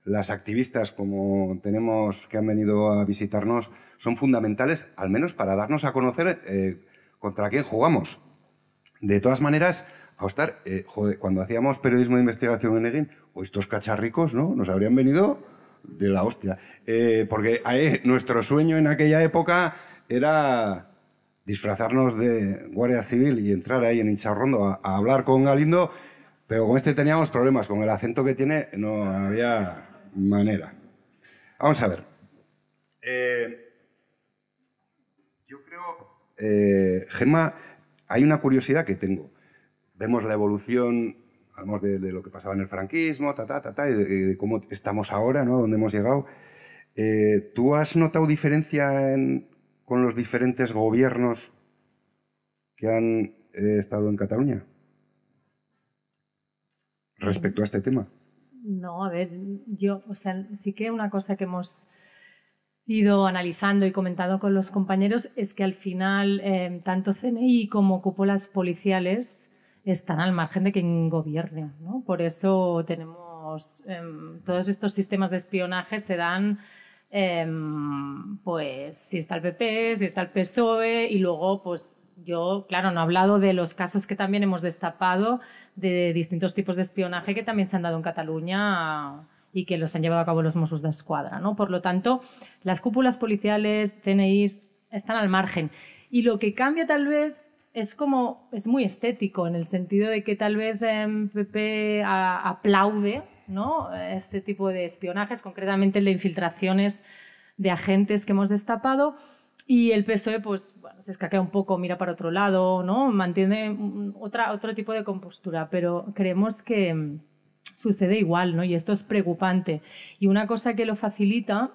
las activistas como tenemos que han venido a visitarnos son fundamentales, al menos para darnos a conocer contra quién jugamos. De todas maneras, Ahoztar, joder, cuando hacíamos periodismo de investigación en EGIN, o estos cacharricos, ¿no?, nos habrían venido de la hostia. Porque nuestro sueño en aquella época era disfrazarnos de Guardia Civil y entrar ahí en Incharrondo a hablar con Galindo, pero con este teníamos problemas. Con el acento que tiene no había manera. Vamos a ver. Yo creo, Gemma, hay una curiosidad que tengo. Vemos la evolución. Hablamos de lo que pasaba en el franquismo, y de cómo estamos ahora, ¿no?, dónde hemos llegado. ¿Tú has notado diferencia con los diferentes gobiernos que han estado en Cataluña respecto a este tema? No, a ver, yo, o sea, sí que una cosa que hemos ido analizando y comentado con los compañeros es que al final tanto CNI como cúpulas policiales están al margen de quien gobierne, ¿no? Por eso tenemos todos estos sistemas de espionaje se dan, pues, si está el PP, si está el PSOE, y luego, pues, yo, claro, no he hablado de los casos que también hemos destapado de distintos tipos de espionaje que también se han dado en Cataluña y que los han llevado a cabo los Mossos de Escuadra, ¿no? Por lo tanto, las cúpulas policiales, CNIs, están al margen. Y lo que cambia, tal vez, es muy estético, en el sentido de que tal vez PP aplaude, ¿no?, este tipo de espionajes, concretamente el de infiltraciones de agentes que hemos destapado, y el PSOE, pues, bueno, se escaquea un poco, mira para otro lado, ¿no?, mantiene otro tipo de compostura, pero creemos que sucede igual, ¿no?, y esto es preocupante. Y una cosa que lo facilita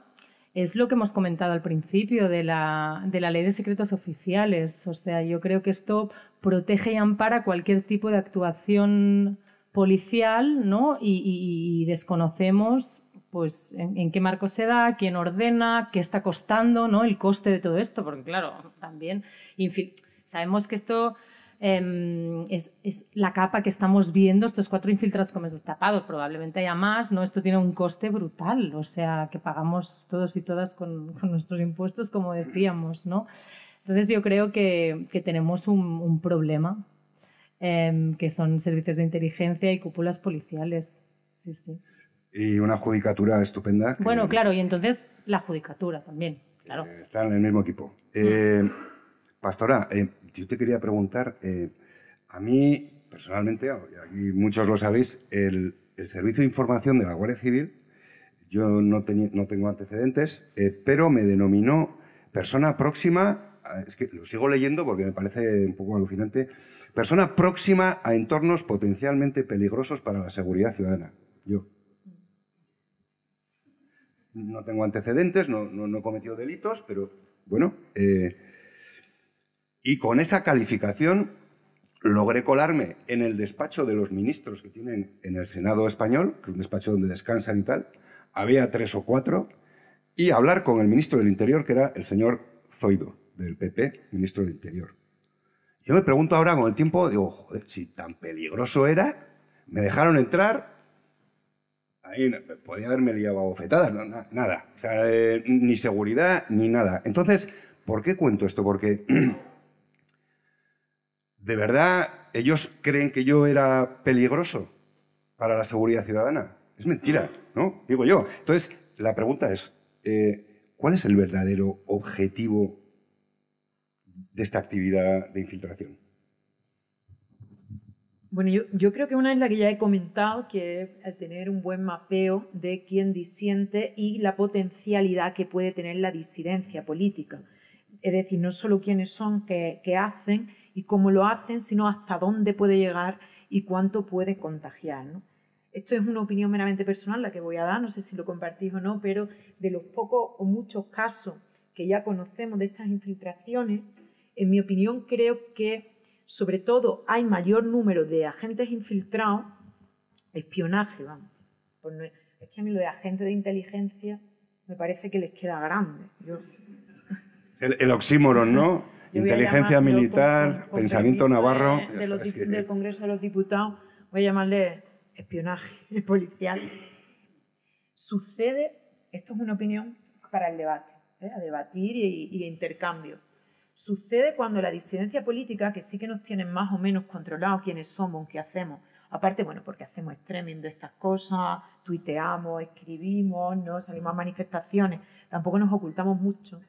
es lo que hemos comentado al principio de la Ley de Secretos Oficiales. O sea, yo creo que esto protege y ampara cualquier tipo de actuación policial, ¿no? Y desconocemos, pues, en qué marco se da, quién ordena, qué está costando, ¿no?, el coste de todo esto. Porque, claro, también sabemos que esto es la capa que estamos viendo, estos 4 infiltrados como es destapados, probablemente haya más, ¿no? Esto tiene un coste brutal, o sea, que pagamos todos y todas con nuestros impuestos, como decíamos, ¿no? Entonces yo creo que tenemos un problema, que son servicios de inteligencia y cúpulas policiales, sí, sí. Y una judicatura estupenda. Que... Bueno, claro, y entonces la judicatura también, claro. Están en el mismo equipo. Pastora, yo te quería preguntar, a mí personalmente, y aquí muchos lo sabéis, el Servicio de Información de la Guardia Civil, yo no tengo antecedentes, pero me denominó persona próxima, es que lo sigo leyendo porque me parece un poco alucinante, persona próxima a entornos potencialmente peligrosos para la seguridad ciudadana. Yo. No tengo antecedentes, no he cometido delitos, pero bueno... Y con esa calificación logré colarme en el despacho de los ministros que tienen en el Senado español, que es un despacho donde descansan y tal, había 3 o 4, y hablar con el ministro del Interior, que era el señor Zoido, del PP, ministro del Interior. Yo me pregunto ahora, con el tiempo, digo, joder, si tan peligroso era, me dejaron entrar, ahí podía haberme liado a bofetadas, no, nada, o sea, ni seguridad, ni nada. Entonces, ¿por qué cuento esto? Porque... ¿De verdad ellos creen que yo era peligroso para la seguridad ciudadana? Es mentira, ¿no? Digo yo. Entonces, la pregunta es, ¿cuál es el verdadero objetivo de esta actividad de infiltración? Bueno, yo creo que una es la que ya he comentado, que es tener un buen mapeo de quién disiente y la potencialidad que puede tener la disidencia política. Es decir, no solo quiénes son, qué hacen y cómo lo hacen, sino hasta dónde puede llegar y cuánto puede contagiar, ¿no? Esto es una opinión meramente personal la que voy a dar, no sé si lo compartís o no, pero de los pocos o muchos casos que ya conocemos de estas infiltraciones, en mi opinión creo que sobre todo hay mayor número de agentes infiltrados, espionaje, vamos. Pues no, es que a mí lo de agente de inteligencia me parece que les queda grande. Yo... El oxímoron, ¿no? Inteligencia militar, con pensamiento navarro... Del Congreso de los Diputados, voy a llamarle espionaje policial. Sucede, esto es una opinión para el debate, a debatir y intercambio. Sucede cuando la disidencia política, que sí que nos tienen más o menos controlados quiénes somos, qué hacemos, aparte, bueno, porque hacemos streaming de estas cosas, tuiteamos, escribimos, ¿no? Salimos a manifestaciones, tampoco nos ocultamos mucho...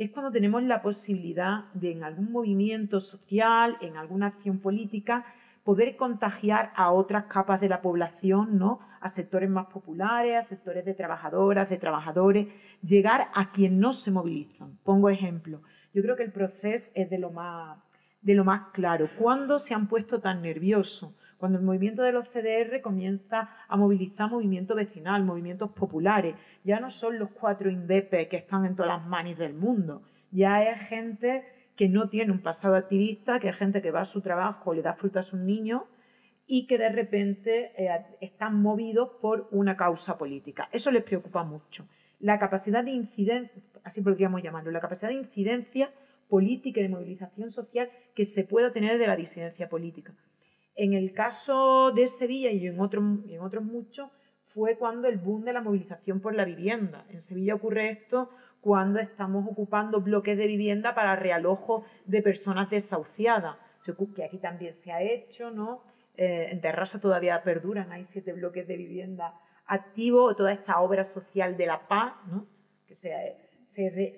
Es cuando tenemos la posibilidad de en algún movimiento social, en alguna acción política, poder contagiar a otras capas de la población, ¿no? A sectores más populares, a sectores de trabajadoras, de trabajadores, llegar a quien no se movilizan. Pongo ejemplo. Yo creo que el proceso es de lo más claro. ¿Cuándo se han puesto tan nerviosos? Cuando el movimiento de los CDR comienza a movilizar movimiento vecinal, movimientos populares. Ya no son los 4 INDEPE que están en todas las manis del mundo. Ya es gente que no tiene un pasado activista, que es gente que va a su trabajo, le da fruta a sus niños y que de repente están movidos por una causa política. Eso les preocupa mucho. La capacidad de incidencia, así podríamos llamarlo, la capacidad de incidencia política y de movilización social que se pueda tener de la disidencia política. En el caso de Sevilla y en otros muchos, fue cuando el boom de la movilización por la vivienda. En Sevilla ocurre esto cuando estamos ocupando bloques de vivienda para realojo de personas desahuciadas, que aquí también se ha hecho, ¿no? En Terrassa todavía perduran, hay 7 bloques de vivienda activos, toda esta obra social de la paz, ¿no? Que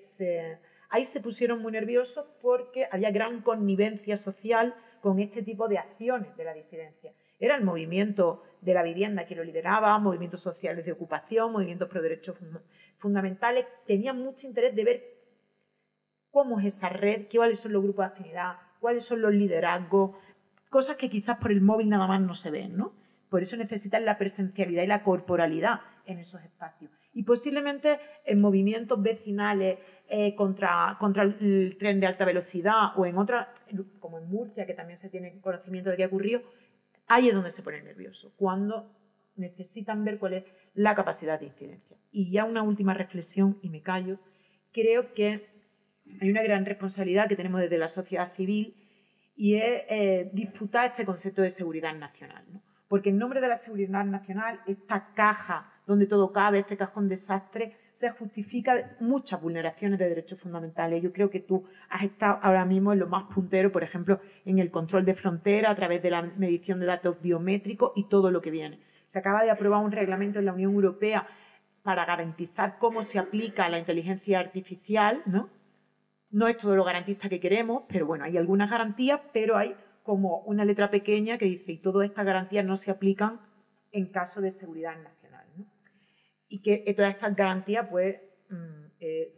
ahí se pusieron muy nerviosos porque había gran connivencia social con este tipo de acciones de la disidencia. Era el movimiento de la vivienda que lo lideraba, movimientos sociales de ocupación, movimientos pro derechos fundamentales. Tenían mucho interés de ver cómo es esa red, cuáles son los grupos de afinidad, cuáles son los liderazgos, cosas que quizás por el móvil nada más no se ven, ¿no? Por eso necesitan la presencialidad y la corporalidad en esos espacios. Y posiblemente en movimientos vecinales, contra el tren de alta velocidad o en otras, como en Murcia, que también se tiene conocimiento de qué ha ocurrido, ahí es donde se ponen nerviosos, cuando necesitan ver cuál es la capacidad de incidencia. Y ya una última reflexión, y me callo, creo que hay una gran responsabilidad que tenemos desde la sociedad civil y es disputar este concepto de seguridad nacional, ¿no? Porque en nombre de la seguridad nacional, esta caja donde todo cabe, este cajón desastre, se justifica muchas vulneraciones de derechos fundamentales. Yo creo que tú has estado ahora mismo en lo más puntero, por ejemplo, en el control de frontera a través de la medición de datos biométricos y todo lo que viene. Se acaba de aprobar un reglamento en la Unión Europea para garantizar cómo se aplica la inteligencia artificial, ¿no? No es todo lo garantista que queremos, pero bueno, hay algunas garantías, pero hay como una letra pequeña que dice y todas estas garantías no se aplican en caso de seguridad nacional, ¿no? Y que todas estas garantías, pues,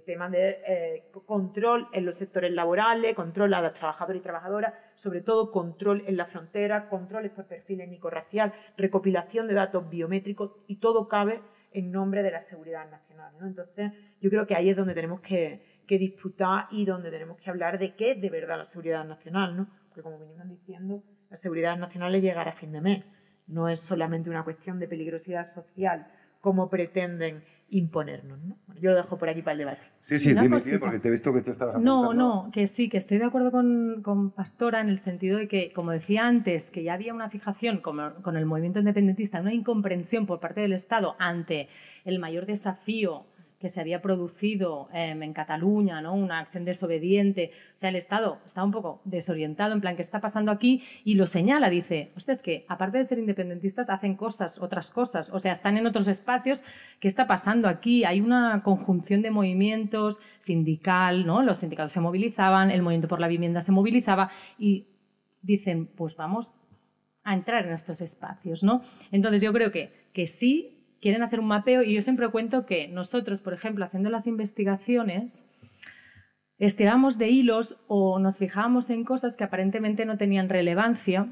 temas de control en los sectores laborales, control a los trabajadores y trabajadoras, sobre todo control en la frontera, controles por perfil étnico-racial, recopilación de datos biométricos, y todo cabe en nombre de la seguridad nacional, ¿no? Entonces, yo creo que ahí es donde tenemos que disputar y donde tenemos que hablar de qué es de verdad la seguridad nacional, ¿no? Porque, como venimos diciendo, la seguridad nacional es llegar a fin de mes. No es solamente una cuestión de peligrosidad social, como pretenden imponernos, ¿no? Bueno, yo lo dejo por aquí para el debate. Sí, sí, dime, dime, porque te he visto que te estabas apuntando. No, que sí, que estoy de acuerdo con Pastora en el sentido de que, como decía antes, que ya había una fijación con el movimiento independentista, una incomprensión por parte del Estado ante el mayor desafío que se había producido en Cataluña, ¿no? Una acción desobediente. O sea, el Estado está un poco desorientado, en plan, ¿qué está pasando aquí? Y lo señala, dice, hostia, es que aparte de ser independentistas hacen cosas, otras cosas. O sea, están en otros espacios. ¿Qué está pasando aquí? Hay una conjunción de movimientos sindical, ¿no? Los sindicatos se movilizaban, el movimiento por la vivienda se movilizaba y dicen, pues vamos a entrar en estos espacios, ¿no? Entonces, yo creo que sí, quieren hacer un mapeo, y yo siempre cuento que nosotros, por ejemplo, haciendo las investigaciones, estiramos de hilos o nos fijábamos en cosas que aparentemente no tenían relevancia,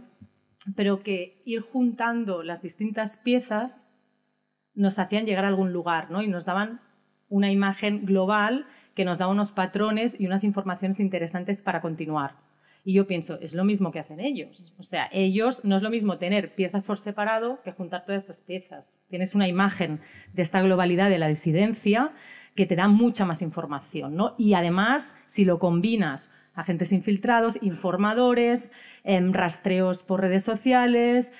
pero que ir juntando las distintas piezas nos hacían llegar a algún lugar, ¿no? Y nos daban una imagen global que nos daba unos patrones y unas informaciones interesantes para continuar. Y yo pienso, es lo mismo que hacen ellos. O sea, ellos no es lo mismo tener piezas por separado que juntar todas estas piezas. Tienes una imagen de esta globalidad de la disidencia que te da mucha más información, ¿no? Y además, si lo combinas, agentes infiltrados, informadores, rastreos por redes sociales,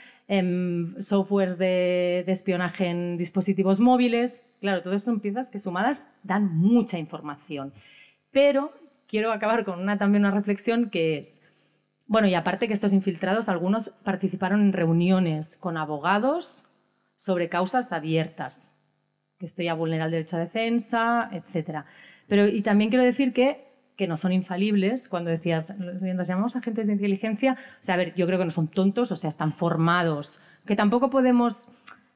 softwares de espionaje en dispositivos móviles, claro, todas son piezas que sumadas dan mucha información. Pero quiero acabar con también una reflexión que es, bueno, y aparte que estos infiltrados, algunos participaron en reuniones con abogados sobre causas abiertas, que esto ya vulnera el derecho a defensa, etc. Pero, y también quiero decir que no son infalibles. Cuando decías, nos llamamos agentes de inteligencia, o sea, a ver, yo creo que no son tontos, o sea, están formados, que tampoco podemos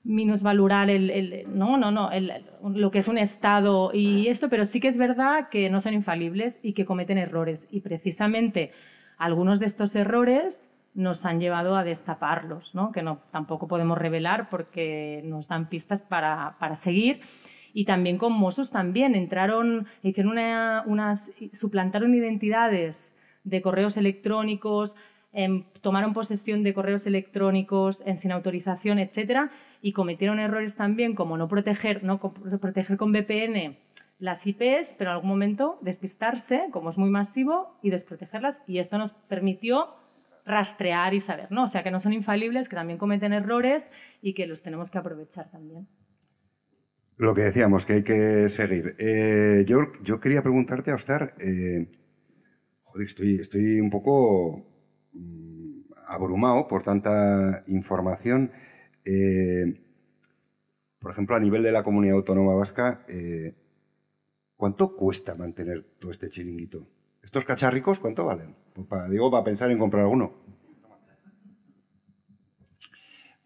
minusvalorar lo que es un Estado y esto, pero sí que es verdad que no son infalibles y que cometen errores. Y precisamente algunos de estos errores nos han llevado a destaparlos, ¿no? Que no, tampoco podemos revelar porque nos dan pistas para seguir. Y también con Mossos también entraron, hicieron suplantaron identidades de correos electrónicos, tomaron posesión de correos electrónicos sin autorización, etcétera, y cometieron errores también como no proteger con VPN las IPs, pero en algún momento despistarse, como es muy masivo, y desprotegerlas, y esto nos permitió rastrear y saber, ¿no? O sea, que no son infalibles, que también cometen errores y que los tenemos que aprovechar también. Lo que decíamos, que hay que seguir. Yo quería preguntarte, Ahoztar, joder, estoy un poco abrumado por tanta información. Por ejemplo, a nivel de la comunidad autónoma vasca, ¿cuánto cuesta mantener todo este chiringuito? ¿Estos cacharricos cuánto valen? Pues para pensar en comprar alguno.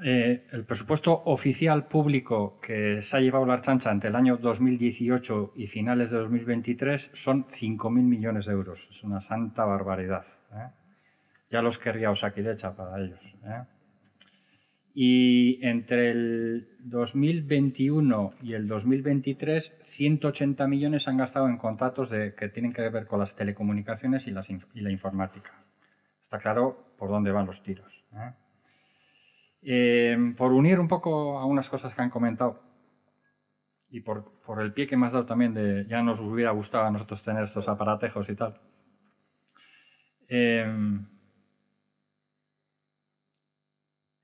El presupuesto oficial público que se ha llevado la Ertzaintza entre el año 2018 y finales de 2023 son 5.000 millones de euros. Es una santa barbaridad, ¿eh? Ya los querría Osakidecha para ellos, ¿eh? Y entre el 2021 y el 2023, 180 millones han gastado en contratos que tienen que ver con las telecomunicaciones y la informática. Está claro por dónde van los tiros, ¿eh? Por unir un poco a unas cosas que han comentado y por el pie que me has dado también de ya nos hubiera gustado a nosotros tener estos aparatejos y tal.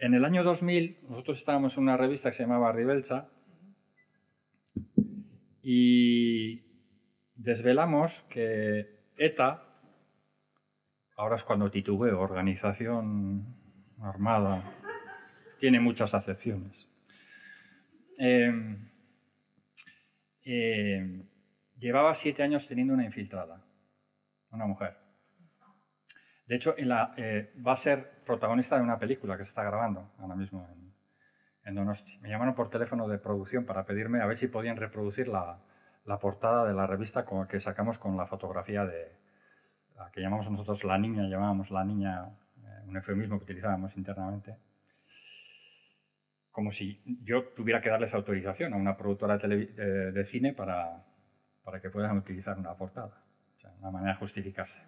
En el año 2000, nosotros estábamos en una revista que se llamaba Ribeltza y desvelamos que ETA, ahora es cuando titubeo, organización armada, tiene muchas acepciones, llevaba 7 años teniendo una infiltrada, una mujer. De hecho, va a ser protagonista de una película que se está grabando ahora mismo en Donosti. Me llamaron por teléfono de producción para pedirme a ver si podían reproducir la portada de la revista que sacamos con la fotografía de la que llamamos nosotros la niña, un eufemismo que utilizábamos internamente. Como si yo tuviera que darles autorización a una productora de cine para que puedan utilizar una portada. O sea, una manera de justificarse.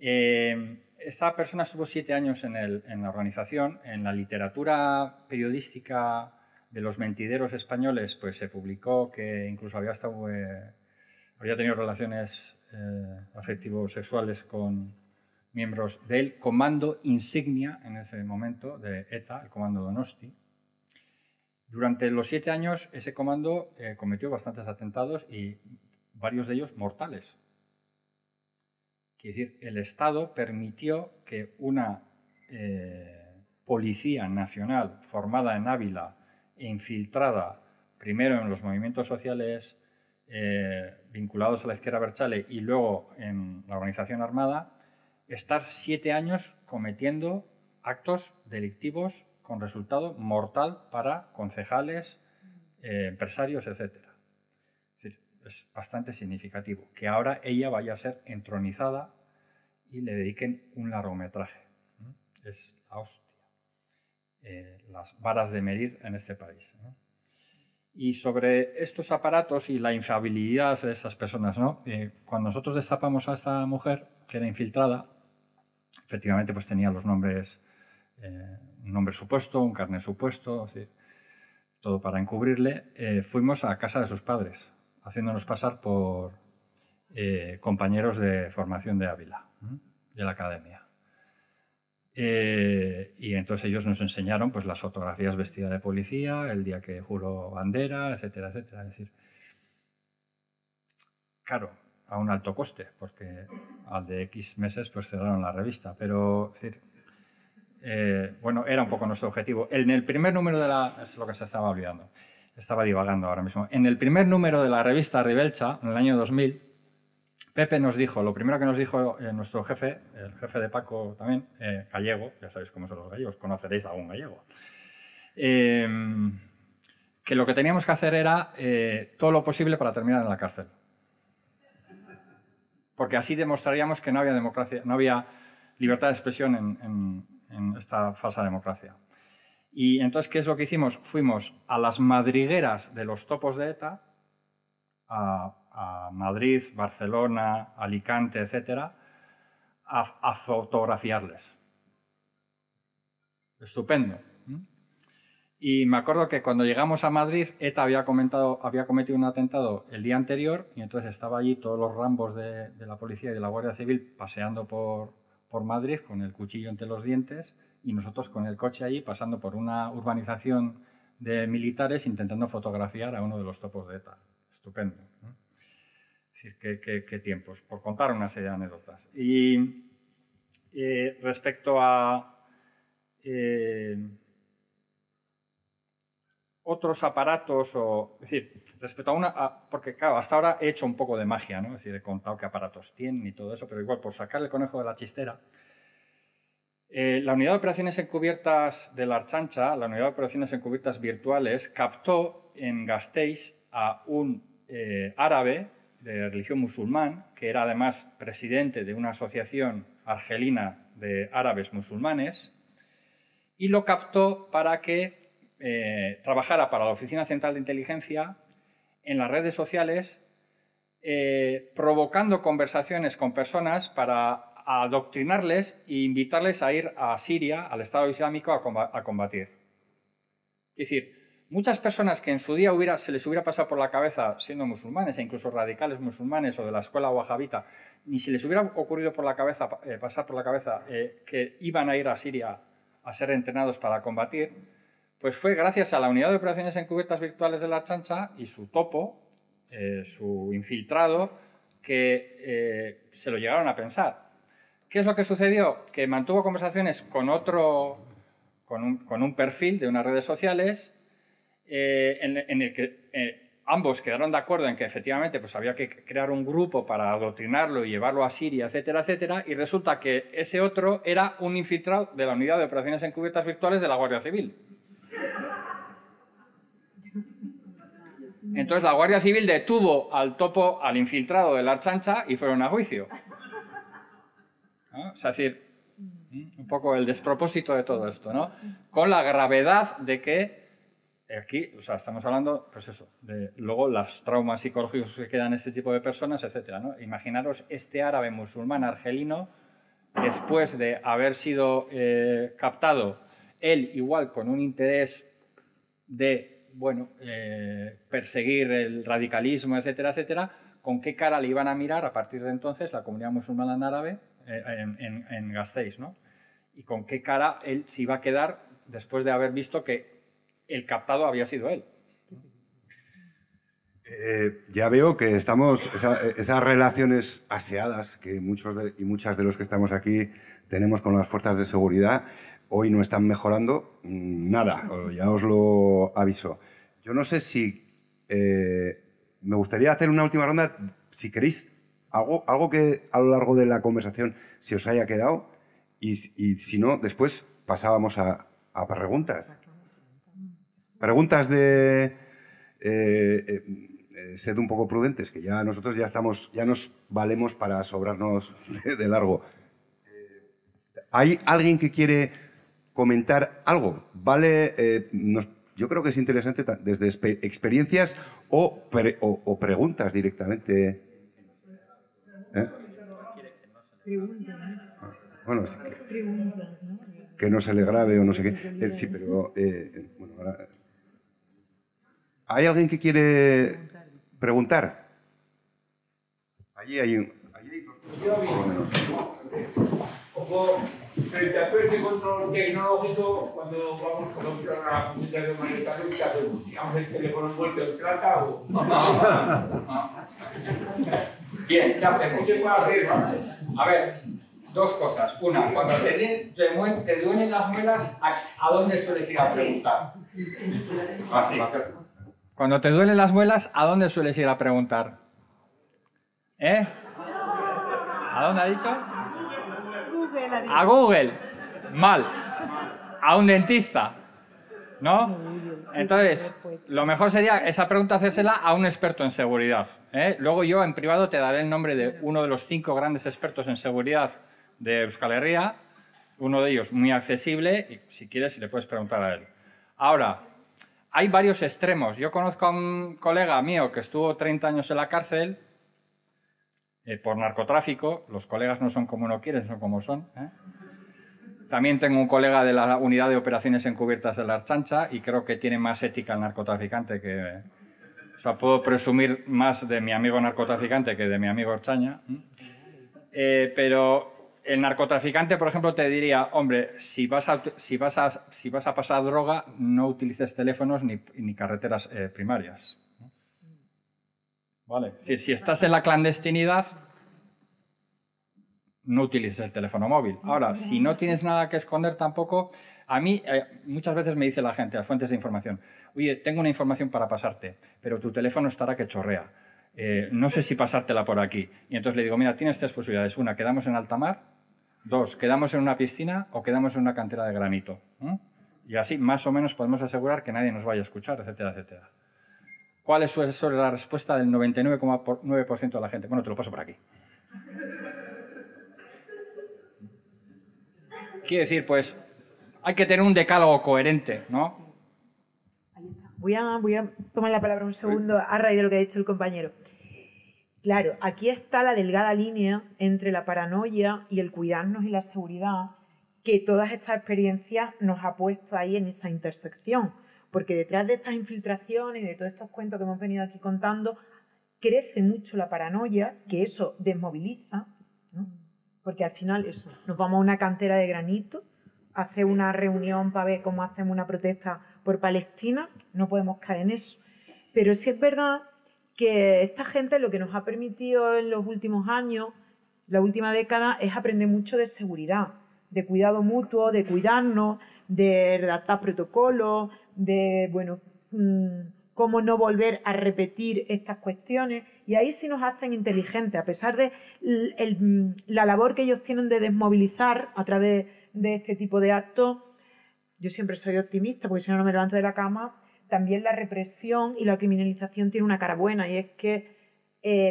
Esta persona estuvo 7 años en la organización. En la literatura periodística de los mentideros españoles, pues se publicó que incluso había tenido relaciones afectivo-sexuales con miembros del comando insignia en ese momento de ETA, el comando Donosti. Durante los 7 años ese comando cometió bastantes atentados y varios de ellos mortales. Quiere decir, el Estado permitió que una policía nacional formada en Ávila e infiltrada primero en los movimientos sociales vinculados a la izquierda abertzale y luego en la organización armada, estar 7 años cometiendo actos delictivos con resultado mortal para concejales, empresarios, etc. Es decir, es bastante significativo que ahora ella vaya a ser entronizada y le dediquen un largometraje. Es la hostia. Las varas de medir en este país, ¿no? Y sobre estos aparatos y la infabilidad de estas personas, ¿no? Cuando nosotros destapamos a esta mujer que era infiltrada, efectivamente pues tenía los nombres, un nombre supuesto, un carné supuesto, es decir, todo para encubrirle. Fuimos a casa de sus padres, haciéndonos pasar por compañeros de formación de Ávila, de la academia. Y entonces ellos nos enseñaron pues las fotografías vestida de policía, el día que juró bandera, etcétera, etcétera. Es decir, claro, a un alto coste, porque al de X meses pues cerraron la revista. Pero, es decir, bueno, era un poco nuestro objetivo. En el primer número de la... Es lo que se estaba olvidando. Estaba divagando ahora mismo. En el primer número de la revista Ribeltza, en el año 2000, Pepe nos dijo, lo primero que nos dijo nuestro jefe, el jefe de Paco también, gallego, ya sabéis cómo son los gallegos, conoceréis a algún gallego, que lo que teníamos que hacer era todo lo posible para terminar en la cárcel. Porque así demostraríamos que no había democracia, no había libertad de expresión en esta falsa democracia. Y entonces, ¿qué es lo que hicimos? Fuimos a las madrigueras de los topos de ETA, a Madrid, Barcelona, Alicante, etcétera, a fotografiarles. Estupendo. Y me acuerdo que cuando llegamos a Madrid, ETA había cometido un atentado el día anterior y entonces estaba allí todos los rambos de la policía y de la Guardia Civil paseando por Madrid con el cuchillo entre los dientes y nosotros con el coche allí pasando por una urbanización de militares intentando fotografiar a uno de los topos de ETA. Estupendo. Es decir, qué tiempos, por contar una serie de anécdotas. Y respecto a... otros aparatos, es decir, respecto a una... porque, claro, hasta ahora he hecho un poco de magia, ¿no? Es decir, he contado qué aparatos tienen y todo eso, pero igual, por sacar el conejo de la chistera, la Unidad de Operaciones Encubiertas de la Ertzaintza, la Unidad de Operaciones Encubiertas Virtuales, captó en Gasteiz a un árabe de religión musulmán, que era además presidente de una asociación argelina de árabes musulmanes, y lo captó para que trabajara para la Oficina Central de Inteligencia en las redes sociales, provocando conversaciones con personas para adoctrinarles e invitarles a ir a Siria, al Estado Islámico, a combatir. Es decir, muchas personas que en su día se les hubiera pasado por la cabeza siendo musulmanes, e incluso radicales musulmanes o de la escuela wahabita, ni se les hubiera ocurrido por la cabeza, pasar por la cabeza que iban a ir a Siria a ser entrenados para combatir, pues fue gracias a la Unidad de Operaciones Encubiertas Virtuales de la Ertzaintza y su topo, su infiltrado, que se lo llegaron a pensar. ¿Qué es lo que sucedió? Que mantuvo conversaciones con otro, con un perfil de unas redes sociales en el que ambos quedaron de acuerdo en que efectivamente pues, había que crear un grupo para adoctrinarlo y llevarlo a Siria, etcétera, etcétera, y resulta que ese otro era un infiltrado de la Unidad de Operaciones Encubiertas Virtuales de la Guardia Civil. Entonces la Guardia Civil detuvo al topo, al infiltrado de la Ertzaintza y fueron a juicio. ¿No? Es decir, un poco el despropósito de todo esto, ¿no? Con la gravedad de que aquí, o sea, estamos hablando, pues eso, de luego los traumas psicológicos que quedan este tipo de personas, etcétera, ¿no? Imaginaros este árabe musulmán argelino, después de haber sido captado, él igual con un interés de... bueno, perseguir el radicalismo, etcétera, etcétera, ¿con qué cara le iban a mirar a partir de entonces la comunidad musulmana en árabe en Gasteiz, ¿no? Y con qué cara él se iba a quedar después de haber visto que el captado había sido él. Ya veo que estamos, esas relaciones aseadas que muchos y muchas de los que estamos aquí tenemos con las fuerzas de seguridad, hoy no están mejorando nada, ya os lo aviso. Yo no sé si... me gustaría hacer una última ronda, si queréis, algo que a lo largo de la conversación se os haya quedado y si no, después pasábamos a preguntas. Preguntas de... sed un poco prudentes, que ya nosotros ya nos valemos para sobrarnos de largo. ¿Hay alguien que quiere... comentar algo, ¿vale? Yo creo que es interesante desde experiencias o preguntas directamente. ¿Eh? Bueno, sí, que no se le grabe o no sé qué. Sí, pero... bueno, ahora... ¿Hay alguien que quiere preguntar? Allí hay un... Allí hay dos... Frente a todo este control tecnológico, cuando vamos con una comunicación mayoritaria, ¿qué hacemos? ¿Digamos el teléfono envuelto en plata o...? Bien, ¿qué hacemos? ¿Qué puede hacer? A ver, dos cosas. Una, cuando te duelen las muelas, ¿a dónde sueles ir a preguntar? Así. Cuando te duelen las muelas, ¿a dónde sueles ir a preguntar? ¿Eh? ¿A dónde ha dicho? A Google, mal, a un dentista, ¿no? Entonces, lo mejor sería esa pregunta hacérsela a un experto en seguridad, ¿eh? Luego yo en privado te daré el nombre de uno de los 5 grandes expertos en seguridad de Euskal Herria, uno de ellos muy accesible, y si quieres le puedes preguntar a él. Ahora, hay varios extremos. Yo conozco a un colega mío que estuvo 30 años en la cárcel, por narcotráfico, los colegas no son como uno quiere, son como son, ¿eh? También tengo un colega de la Unidad de Operaciones Encubiertas de la Ertzaintza y creo que tiene más ética el narcotraficante que... o sea, puedo presumir más de mi amigo narcotraficante que de mi amigo Ertzaina. Pero el narcotraficante, por ejemplo, te diría, hombre, si vas a pasar droga, no utilices teléfonos ni carreteras primarias. Vale. Si estás en la clandestinidad, no utilices el teléfono móvil. Ahora, si no tienes nada que esconder tampoco... A mí, muchas veces me dice la gente, las fuentes de información, oye, tengo una información para pasarte, pero tu teléfono estará que chorrea. No sé si pasártela por aquí. Y entonces le digo, mira, tienes 3 posibilidades. Una, quedamos en alta mar. 2, quedamos en una piscina o quedamos en una cantera de granito. ¿Mm? Y así, más o menos, podemos asegurar que nadie nos vaya a escuchar, etcétera, etcétera. ¿Cuál es sobre la respuesta del 99,9% de la gente? Bueno, te lo paso por aquí. Quiere decir, pues, hay que tener un decálogo coherente, ¿no? Voy a tomar la palabra un segundo a raíz de lo que ha dicho el compañero. Claro, aquí está la delgada línea entre la paranoia y el cuidarnos y la seguridad que todas estas experiencias nos ha puesto ahí en esa intersección. Porque detrás de estas infiltraciones, de todos estos cuentos que hemos venido aquí contando, crece mucho la paranoia, que eso desmoviliza, ¿no? Porque al final eso, nos vamos a una cantera de granito hacer una reunión para ver cómo hacemos una protesta por Palestina, no podemos caer en eso. Pero sí es verdad que esta gente lo que nos ha permitido en los últimos años, la última década, es aprender mucho de seguridad, de cuidado mutuo, de cuidarnos, de redactar protocolos, de, bueno, cómo no volver a repetir estas cuestiones. Y ahí sí nos hacen inteligentes, a pesar de la labor que ellos tienen de desmovilizar a través de este tipo de actos. Yo siempre soy optimista, porque si no, no me levanto de la cama. También la represión y la criminalización tiene una cara buena, y es que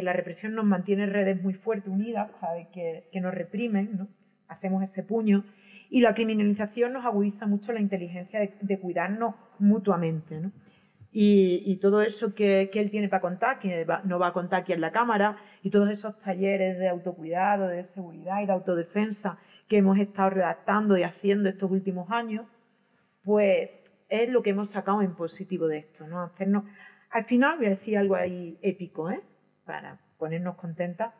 la represión nos mantiene redes muy fuertes, unidas, que nos reprimen, ¿no? Hacemos ese puño. Y la criminalización nos agudiza mucho la inteligencia de cuidarnos mutuamente, ¿no? Y todo eso que él tiene para contar, que no va a contar aquí en la cámara, y todos esos talleres de autocuidado, de seguridad y de autodefensa que hemos estado redactando y haciendo estos últimos años, pues es lo que hemos sacado en positivo de esto, ¿no? Hacernos, al final voy a decir algo ahí épico, ¿eh? Para ponernos contentas.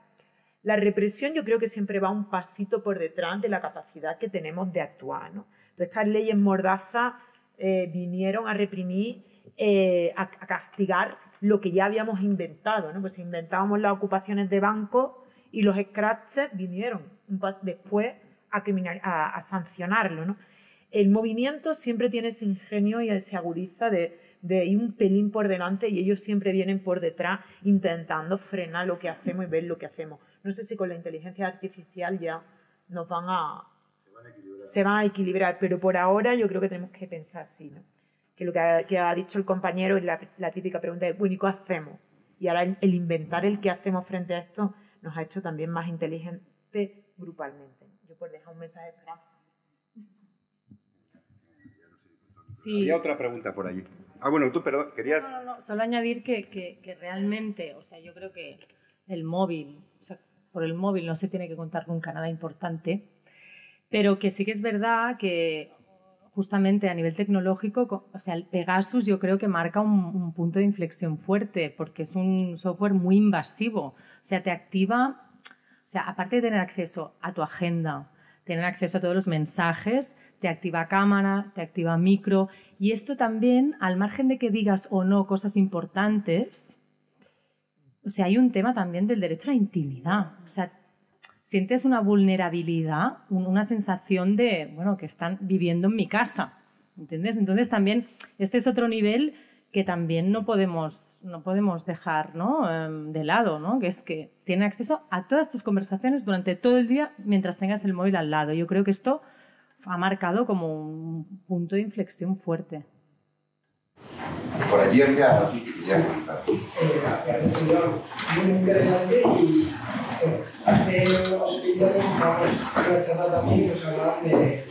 La represión yo creo que siempre va un pasito por detrás de la capacidad que tenemos de actuar, ¿no? Entonces, estas leyes mordaza vinieron a reprimir, a castigar lo que ya habíamos inventado, ¿no? Pues inventábamos las ocupaciones de bancos y los scratches vinieron después a sancionarlo, ¿no? El movimiento siempre tiene ese ingenio y se agudiza de ir un pelín por delante, y ellos siempre vienen por detrás intentando frenar lo que hacemos y ver lo que hacemos. No sé si con la inteligencia artificial ya nos van a... Se van a equilibrar, pero por ahora yo creo que tenemos que pensar así, ¿no? Que lo que ha dicho el compañero es la típica pregunta de, bueno, ¿y qué hacemos? Y ahora el inventar el qué hacemos frente a esto nos ha hecho también más inteligentes grupalmente. Yo por dejar un mensaje de esperanza. Sí. Había otra pregunta por allí. Ah, bueno, tú, perdón, querías... No, solo añadir que realmente, o sea, yo creo que el móvil, o sea, por el móvil no se tiene que contar nunca nada importante, pero que sí que es verdad que justamente a nivel tecnológico, o sea, el Pegasus yo creo que marca un punto de inflexión fuerte, porque es un software muy invasivo, o sea, te activa, o sea, aparte de tener acceso a tu agenda, tener acceso a todos los mensajes, te activa cámara, te activa micro, y esto también, al margen de que digas o no cosas importantes, o sea, hay un tema también del derecho a la intimidad, o sea, sientes una vulnerabilidad, una sensación de, bueno, que están viviendo en mi casa, ¿entiendes? Entonces también, este es otro nivel que también no podemos dejar, ¿no? de lado, ¿no? Que es que tiene acceso a todas tus conversaciones durante todo el día mientras tengas el móvil al lado. Yo creo que esto ha marcado como un punto de inflexión fuerte. Por allí ya. Muy interesante, y hace unos vídeos vamos a charlar también, nos hablaban de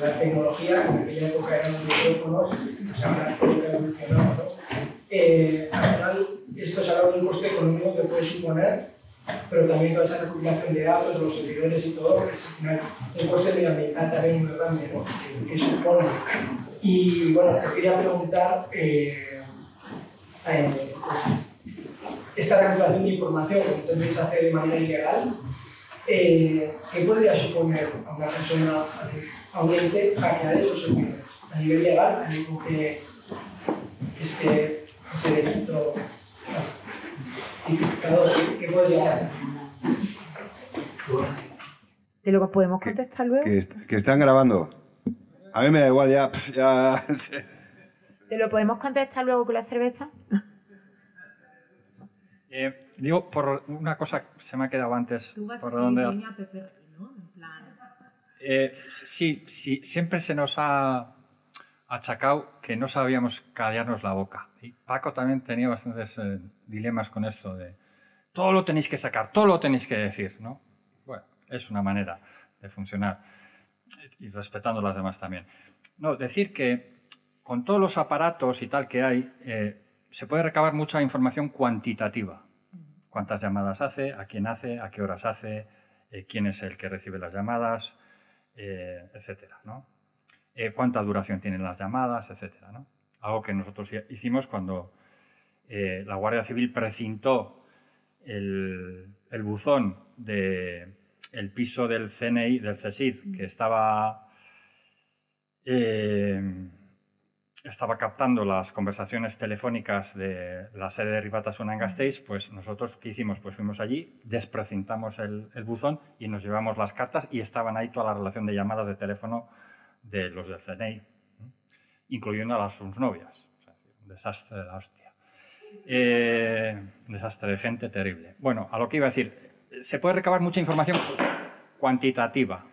la tecnología, en aquella época eran los micrófonos, nos hablaban de que evolucionaba, ¿no? Al final, esto es ahora un coste económico que puede suponer, pero también toda esa recuperación de datos, los servidores y todo, es al final un coste medioambiental también muy grande, ¿no? Que supone. Y bueno, te quería preguntar, pues, esta recuperación de información que entonces hace de manera ilegal, ¿qué podría suponer a una persona, a un ente, hackear esos servidores? A nivel legal, a nivel que ese delito. ¿Qué podría hacer? ¿De lo que podemos contestar luego? Que están grabando. A mí me da igual, ya. ¿Te lo podemos contestar luego con la cerveza? Digo, por una cosa que se me ha quedado antes. ¿Tú vas por a donde... línea Pepe, ¿no? En plan... sí, siempre se nos ha achacado que no sabíamos callarnos la boca. Y Paco también tenía bastantes dilemas con esto de todo lo tenéis que sacar, todo lo tenéis que decir, ¿no? Bueno, es una manera de funcionar, y respetando las demás también. No, decir que con todos los aparatos y tal que hay, se puede recabar mucha información cuantitativa. Cuántas llamadas hace, a qué horas hace, quién es el que recibe las llamadas, etcétera, ¿no? Cuánta duración tienen las llamadas, etcétera, ¿no? Algo que nosotros hicimos cuando la Guardia Civil precintó el buzón del piso del CNI, del CSID, que estaba estaba captando las conversaciones telefónicas de la sede de Ribatasuna en Gasteiz, pues nosotros, ¿qué hicimos? Pues fuimos allí, desprecintamos el buzón y nos llevamos las cartas y estaban ahí toda la relación de llamadas de teléfono de los del CNI, incluyendo a las sus novias. O sea, un desastre de la hostia. Un desastre de gente terrible. Bueno, a lo que iba a decir, se puede recabar mucha información cuantitativa,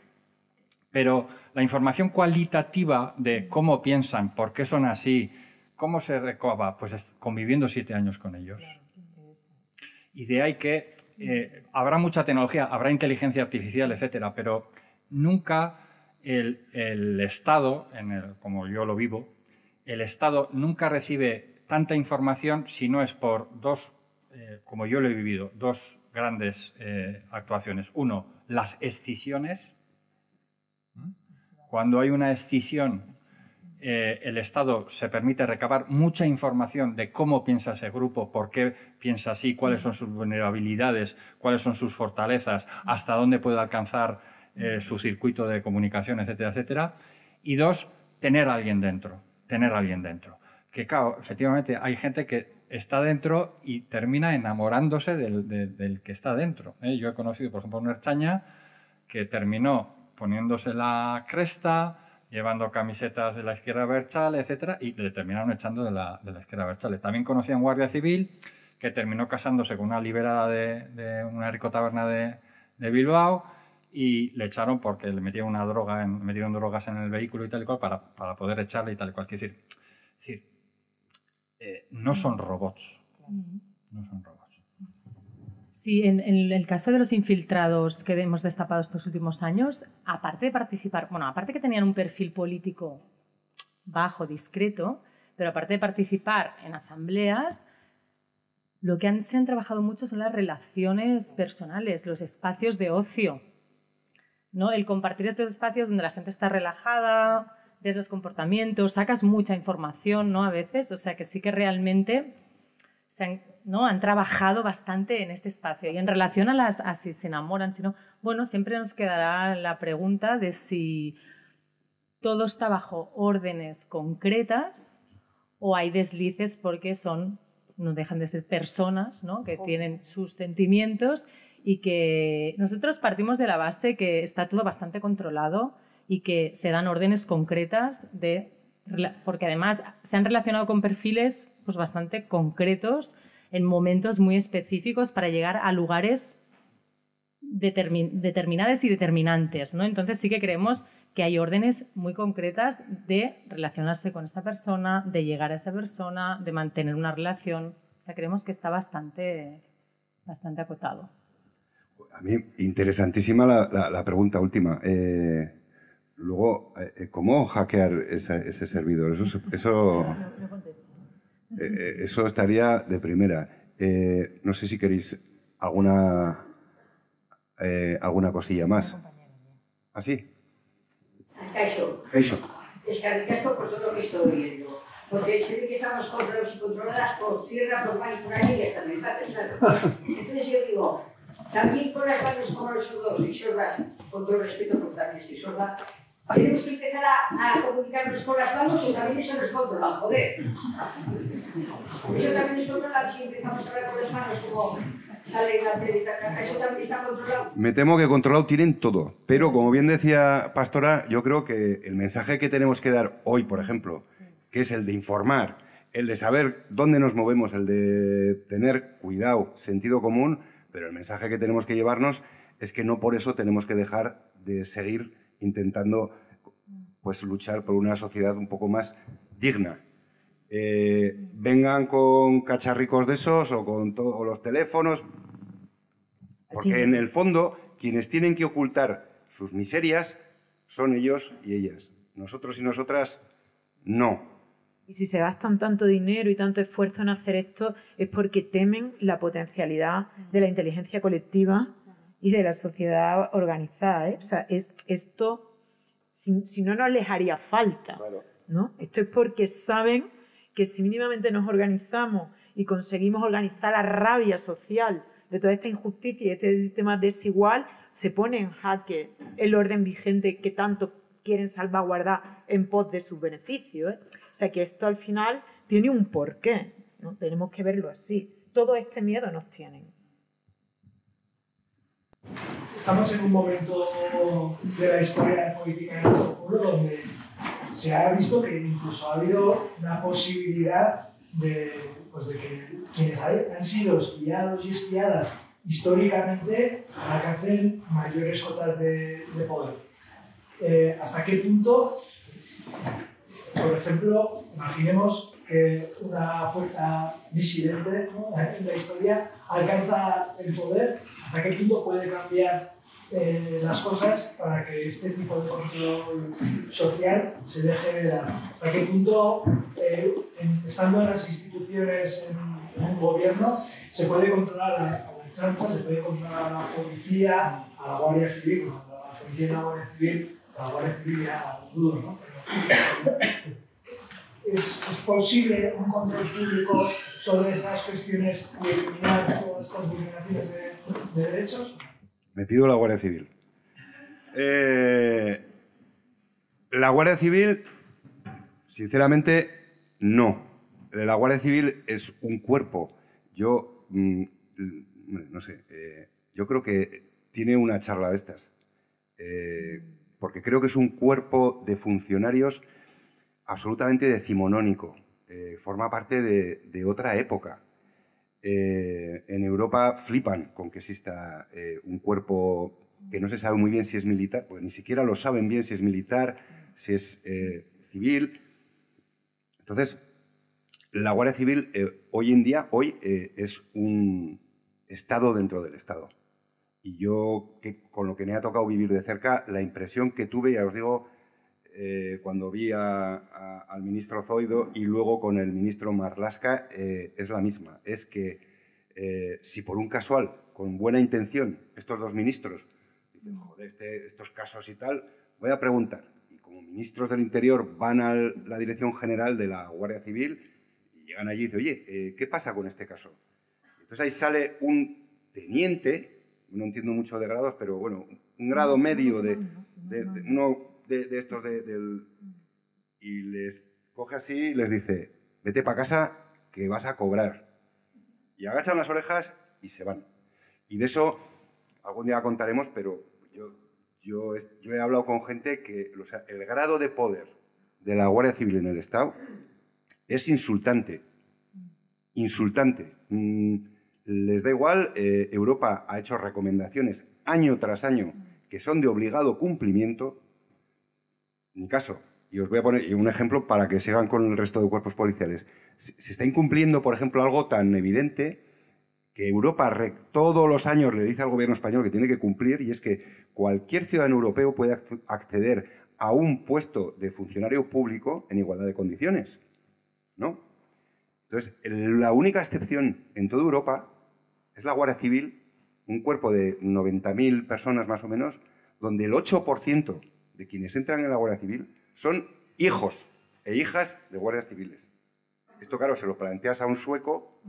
pero la información cualitativa de cómo piensan, por qué son así, cómo se recoba, pues conviviendo 7 años con ellos. Y de ahí que habrá mucha tecnología, habrá inteligencia artificial, etcétera, pero nunca el Estado, como yo lo vivo, el Estado nunca recibe tanta información si no es por dos, como yo lo he vivido, dos grandes actuaciones. Uno, las escisiones. Cuando hay una escisión, el Estado se permite recabar mucha información de cómo piensa ese grupo, por qué piensa así, cuáles son sus vulnerabilidades, cuáles son sus fortalezas, hasta dónde puede alcanzar su circuito de comunicación, etcétera, etcétera. Y dos, tener a alguien dentro, Que claro, efectivamente hay gente que está dentro y termina enamorándose del que está dentro. Yo he conocido, por ejemplo, a una ertzaina que terminó poniéndose la cresta, llevando camisetas de la izquierda abertzale, etcétera, y le terminaron echando de la izquierda abertzale. También conocí a un guardia civil que terminó casándose con una liberada de una ricotaberna de Bilbao y le echaron porque le metieron metieron drogas en el vehículo y tal y cual para poder echarle y tal y cual. Quiero decir no son robots. No son robots. Sí, en el caso de los infiltrados que hemos destapado estos últimos años, aparte de participar, bueno, aparte que tenían un perfil político bajo, discreto, pero aparte de participar en asambleas, lo que se han trabajado mucho son las relaciones personales, los espacios de ocio, ¿no? El compartir estos espacios donde la gente está relajada, ves los comportamientos, sacas mucha información, ¿no? A veces, o sea que sí que realmente han trabajado bastante en este espacio. Y en relación a si se enamoran, si no, bueno, siempre nos quedará la pregunta de si todo está bajo órdenes concretas o hay deslices porque no dejan de ser personas, ¿no? Que tienen sus sentimientos y que nosotros partimos de la base que está todo bastante controlado y que se dan órdenes concretas porque además se han relacionado con perfiles pues bastante concretos en momentos muy específicos para llegar a lugares determinados y determinantes, ¿no? Entonces sí que creemos que hay órdenes muy concretas de relacionarse con esa persona, de llegar a esa persona, de mantener una relación. O sea, creemos que está bastante acotado. A mí, interesantísima la pregunta última. Luego, ¿cómo hackear ese servidor? Eso estaría de primera. No sé si queréis alguna cosilla más. ¿Así? Eso. Es que arriesgo por todo lo que estoy oyendo. Porque se ve que estamos controlados y controladas por tierra, por mar y por aire, y hasta me falta claro. Entonces yo digo, también con las manos como los sordos y sordas, con todo respeto porque también estoy sorda, tenemos que empezar a comunicarnos con las manos o también eso nos controla, joder. Eso también nos controla si empezamos a hablar con las manos como sale en la televisión. Eso también está controlado. Me temo que controlado tienen todo, pero como bien decía Pastora, yo creo que el mensaje que tenemos que dar hoy, por ejemplo, que es el de informar, el de saber dónde nos movemos, el de tener cuidado, sentido común, pero el mensaje que tenemos que llevarnos es que no por eso tenemos que dejar de seguir intentando pues luchar por una sociedad un poco más digna. Vengan con cacharricos de esos o con todos los teléfonos, porque en el fondo quienes tienen que ocultar sus miserias son ellos y ellas. Nosotros y nosotras no. Y si se gastan tanto dinero y tanto esfuerzo en hacer esto es porque temen la potencialidad de la inteligencia colectiva y de la sociedad organizada, ¿eh? O sea, esto, si no nos les haría falta, claro, ¿no? Esto es porque saben que si mínimamente nos organizamos y conseguimos organizar la rabia social de toda esta injusticia y este sistema desigual, se pone en jaque el orden vigente que tanto quieren salvaguardar en pos de sus beneficios, ¿eh? O sea que esto al final tiene un porqué, ¿no? Tenemos que verlo así. Todo este miedo nos tienen. Estamos en un momento de la historia política de nuestro pueblo donde se ha visto que incluso ha habido una posibilidad de que quienes han sido espiados y espiadas históricamente alcancen mayores cotas de poder. ¿Hasta qué punto, por ejemplo, imaginemos que una fuerza disidente, ¿no?, en la historia alcanza el poder? ¿Hasta qué punto puede cambiar las cosas para que este tipo de control social se deje de dar? ¿Hasta qué punto, estando en las instituciones, en un gobierno, se puede controlar a la Ertzaintza, se puede controlar a la policía, a la Guardia Civil, a la policía y a la Guardia Civil, ya dudo, ¿no? Pero, ¿es posible un control público sobre estas cuestiones y eliminar todas estas vulneraciones de derechos? Me pido la Guardia Civil. La Guardia Civil, sinceramente, no. La Guardia Civil es un cuerpo. Yo, no sé, yo creo que tiene una charla de estas. Porque creo que es un cuerpo de funcionarios absolutamente decimonónico. Forma parte de otra época. En Europa flipan con que exista un cuerpo que no se sabe muy bien si es militar, pues ni siquiera lo saben bien si es militar, si es civil. Entonces, la Guardia Civil hoy en día es un Estado dentro del Estado. Y yo, con lo que me ha tocado vivir de cerca, la impresión que tuve, ya os digo, cuando vi al ministro Zoido y luego con el ministro Marlaska, es la misma. Es que si por un casual, con buena intención, estos dos ministros dicen, joder, estos casos y tal, voy a preguntar. Y como ministros del Interior van a la Dirección General de la Guardia Civil y llegan allí y dicen, oye, ¿qué pasa con este caso? Entonces ahí sale un teniente, no entiendo mucho de grados, pero bueno, un grado medio de uno... de estos y les coge así y les dice, vete para casa que vas a cobrar. Y agachan las orejas y se van. Y de eso algún día contaremos, pero yo he hablado con gente que, o sea, el grado de poder de la Guardia Civil en el Estado es insultante. Insultante. Les da igual, Europa ha hecho recomendaciones año tras año que son de obligado cumplimiento. En caso, y os voy a poner un ejemplo para que sigan con el resto de cuerpos policiales. Se está incumpliendo, por ejemplo, algo tan evidente que Europa todos los años le dice al gobierno español que tiene que cumplir, y es que cualquier ciudadano europeo puede acceder a un puesto de funcionario público en igualdad de condiciones, ¿no? Entonces, la única excepción en toda Europa es la Guardia Civil, un cuerpo de 90.000 personas más o menos, donde el 8% de quienes entran en la Guardia Civil son hijos e hijas de guardias civiles. Esto, claro, se lo planteas a un sueco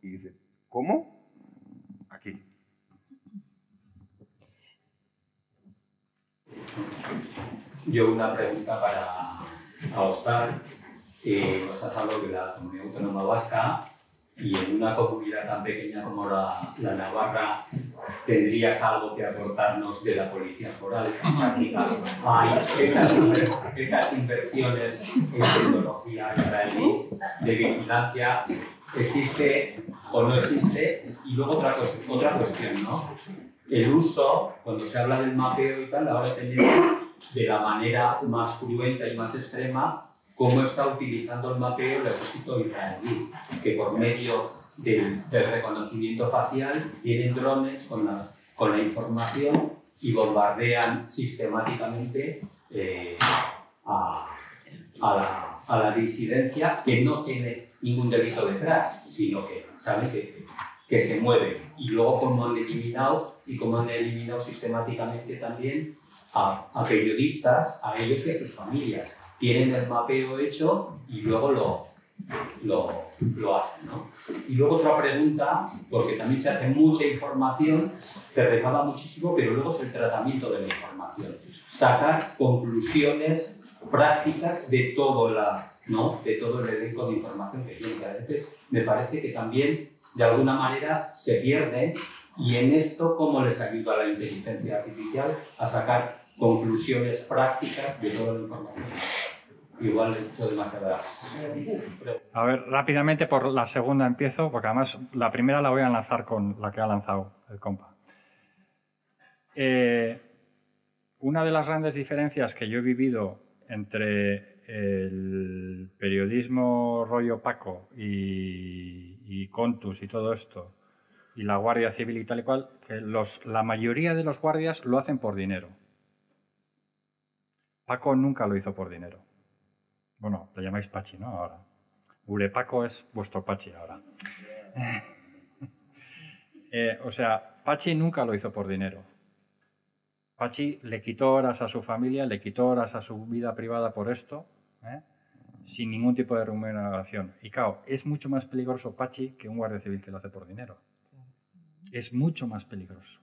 y dice, ¿cómo? Aquí. Yo una pregunta para Ahoztar. Nos has hablado de la comunidad autónoma vasca y en una comunidad tan pequeña como la navarra, ¿tendrías algo que aportarnos de la policía foral? Esas inversiones en tecnología israelí de vigilancia, ¿existe o no existe? Y luego otra cuestión, ¿no? El uso, cuando se habla del mapeo y tal, ahora tenemos de la manera más cruenta y más extrema cómo está utilizando el mapeo el ejército israelí, que por medio del reconocimiento facial tienen drones con la información y bombardean sistemáticamente a la disidencia, que no tiene ningún delito detrás, sino que, ¿sabes?, que se mueve. Y luego cómo han eliminado sistemáticamente también a periodistas, a ellos y a sus familias. Tienen el mapeo hecho y luego lo hacen, ¿no? Y luego otra pregunta, porque también se hace mucha información, se recaba muchísimo, pero luego es el tratamiento de la información. sacar conclusiones prácticas de todo, de todo el elenco de información que tiene, que a veces me parece que también de alguna manera se pierde, y en esto cómo les ayuda a la inteligencia artificial a sacar conclusiones prácticas de toda la información. Igual he hecho demasiado. A ver, rápidamente por la segunda empiezo, porque además la primera la voy a enlazar con la que ha lanzado el compa. Una de las grandes diferencias que yo he vivido entre el periodismo rollo Paco y ConTUS y todo esto, y la Guardia Civil y tal y cual, que la mayoría de los guardias lo hacen por dinero. Paco nunca lo hizo por dinero. Bueno, le llamáis Patxi, ¿no? Ahora. Paco es vuestro Patxi ahora. O sea, Patxi nunca lo hizo por dinero. Patxi le quitó horas a su familia, le quitó horas a su vida privada por esto, sin ningún tipo de remuneración. Y claro, es mucho más peligroso Patxi que un guardia civil que lo hace por dinero. Es mucho más peligroso.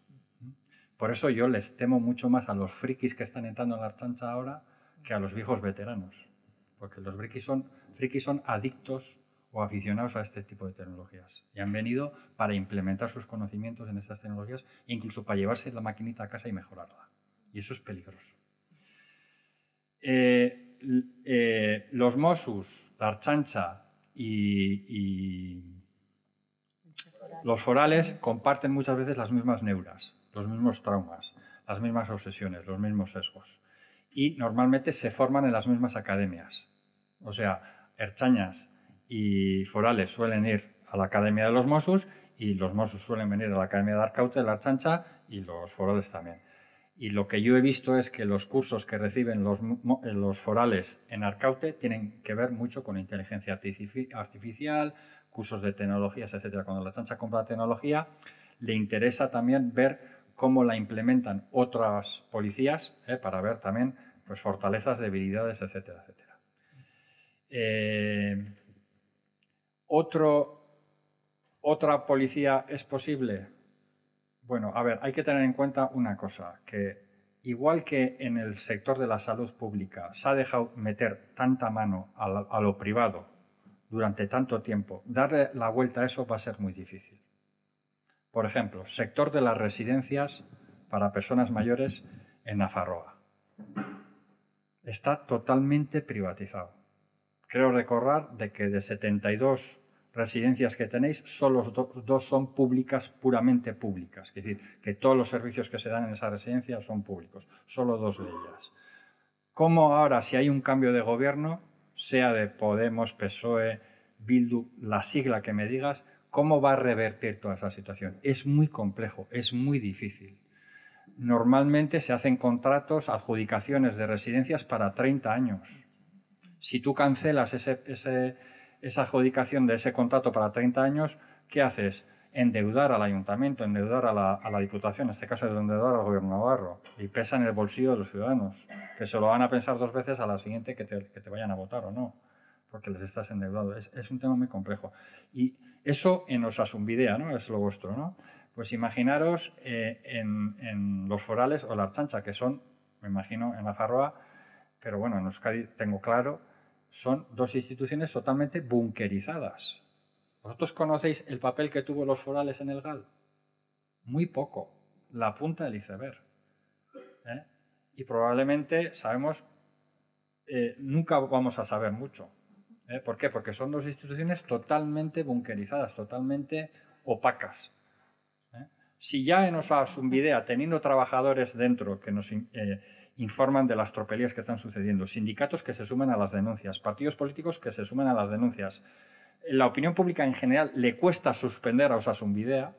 Por eso yo les temo mucho más a los frikis que están entrando en la Ertzaintza ahora que a los viejos veteranos. Porque los frikis son adictos o aficionados a este tipo de tecnologías. Y han venido para implementar sus conocimientos en estas tecnologías, incluso para llevarse la maquinita a casa y mejorarla. Y eso es peligroso. Los Mossos, la Ertzaintza y los forales comparten muchas veces las mismas neuras, los mismos traumas, las mismas obsesiones, los mismos sesgos. Y normalmente se forman en las mismas academias. O sea, ertzainas y forales suelen ir a la Academia de los Mossos y los Mossos suelen venir a la Academia de Arcaute, de la Ertzaintza, y los forales también. Y lo que yo he visto es que los cursos que reciben los forales en Arcaute tienen que ver mucho con inteligencia artificial, cursos de tecnologías, etcétera. Cuando la Ertzaintza compra tecnología, le interesa también ver cómo la implementan otras policías, para ver también pues, fortalezas, debilidades, etcétera, etcétera. ¿Otra policía es posible? Bueno, a ver, hay que tener en cuenta una cosa, que igual que en el sector de la salud pública se ha dejado meter tanta mano a lo privado durante tanto tiempo, darle la vuelta a eso va a ser muy difícil. Por ejemplo, sector de las residencias para personas mayores en Nafarroa. Está totalmente privatizado. Creo recordar de que de 72 residencias que tenéis, solo dos son públicas, puramente públicas. Es decir, que todos los servicios que se dan en esa residencia son públicos. Solo dos de ellas. ¿Cómo ahora, si hay un cambio de gobierno, sea de Podemos, PSOE, Bildu, la sigla que me digas, cómo va a revertir toda esa situación? Es muy complejo, es muy difícil. Normalmente se hacen contratos, adjudicaciones de residencias para 30 años. Si tú cancelas esa adjudicación de ese contrato para 30 años, ¿qué haces? Endeudar al ayuntamiento, endeudar a la diputación, en este caso endeudar al gobierno navarro. Y pesa en el bolsillo de los ciudadanos, que se lo van a pensar dos veces a la siguiente que te vayan a votar o no, porque les estás endeudado. Es un tema muy complejo. Y eso en Osasunbidea, ¿no? Es lo vuestro, ¿no? Pues imaginaros en los forales o la Ertzaintza, que son, me imagino, en Nafarroa, pero bueno, en Euskadi tengo claro, son dos instituciones totalmente bunkerizadas. ¿Vosotros conocéis el papel que tuvo los forales en el GAL? Muy poco, la punta del iceberg. Y probablemente sabemos, nunca vamos a saber mucho. ¿Por qué? Porque son dos instituciones totalmente bunkerizadas, totalmente opacas. Si ya en Osasunbidea, teniendo trabajadores dentro que nos informan de las tropelías que están sucediendo, sindicatos que se suman a las denuncias, partidos políticos que se suman a las denuncias, la opinión pública en general le cuesta suspender a Osasunbidea,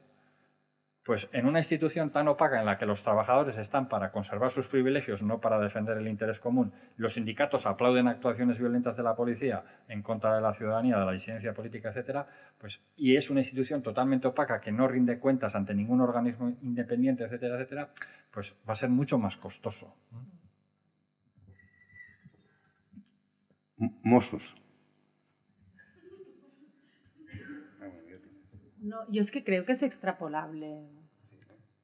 pues en una institución tan opaca en la que los trabajadores están para conservar sus privilegios, no para defender el interés común, los sindicatos aplauden actuaciones violentas de la policía en contra de la ciudadanía, de la disidencia política, etcétera, pues, y es una institución totalmente opaca que no rinde cuentas ante ningún organismo independiente, etcétera, etcétera, pues va a ser mucho más costoso. Mossos. No, yo es que creo que es extrapolable.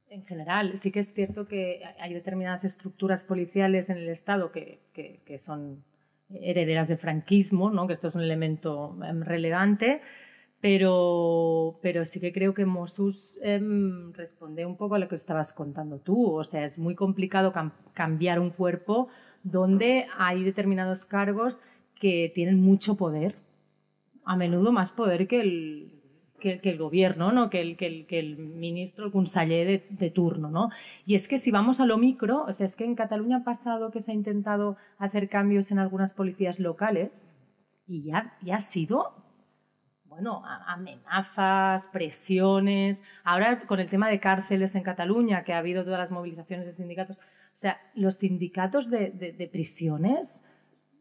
en general. Sí que es cierto que hay determinadas estructuras policiales en el Estado que son herederas del franquismo, ¿no? Que esto es un elemento relevante, pero sí que creo que Mossos responde un poco a lo que estabas contando tú. O sea, es muy complicado cambiar un cuerpo donde hay determinados cargos que tienen mucho poder, a menudo más poder que el gobierno, ¿no? que el ministro, el conseller de turno, ¿no? Y es que si vamos a lo micro, o sea, es que en Cataluña ha pasado que se ha intentado hacer cambios en algunas policías locales y ya ha sido, bueno, amenazas, presiones. Ahora con el tema de cárceles en Cataluña, que ha habido todas las movilizaciones de sindicatos, o sea, los sindicatos de prisiones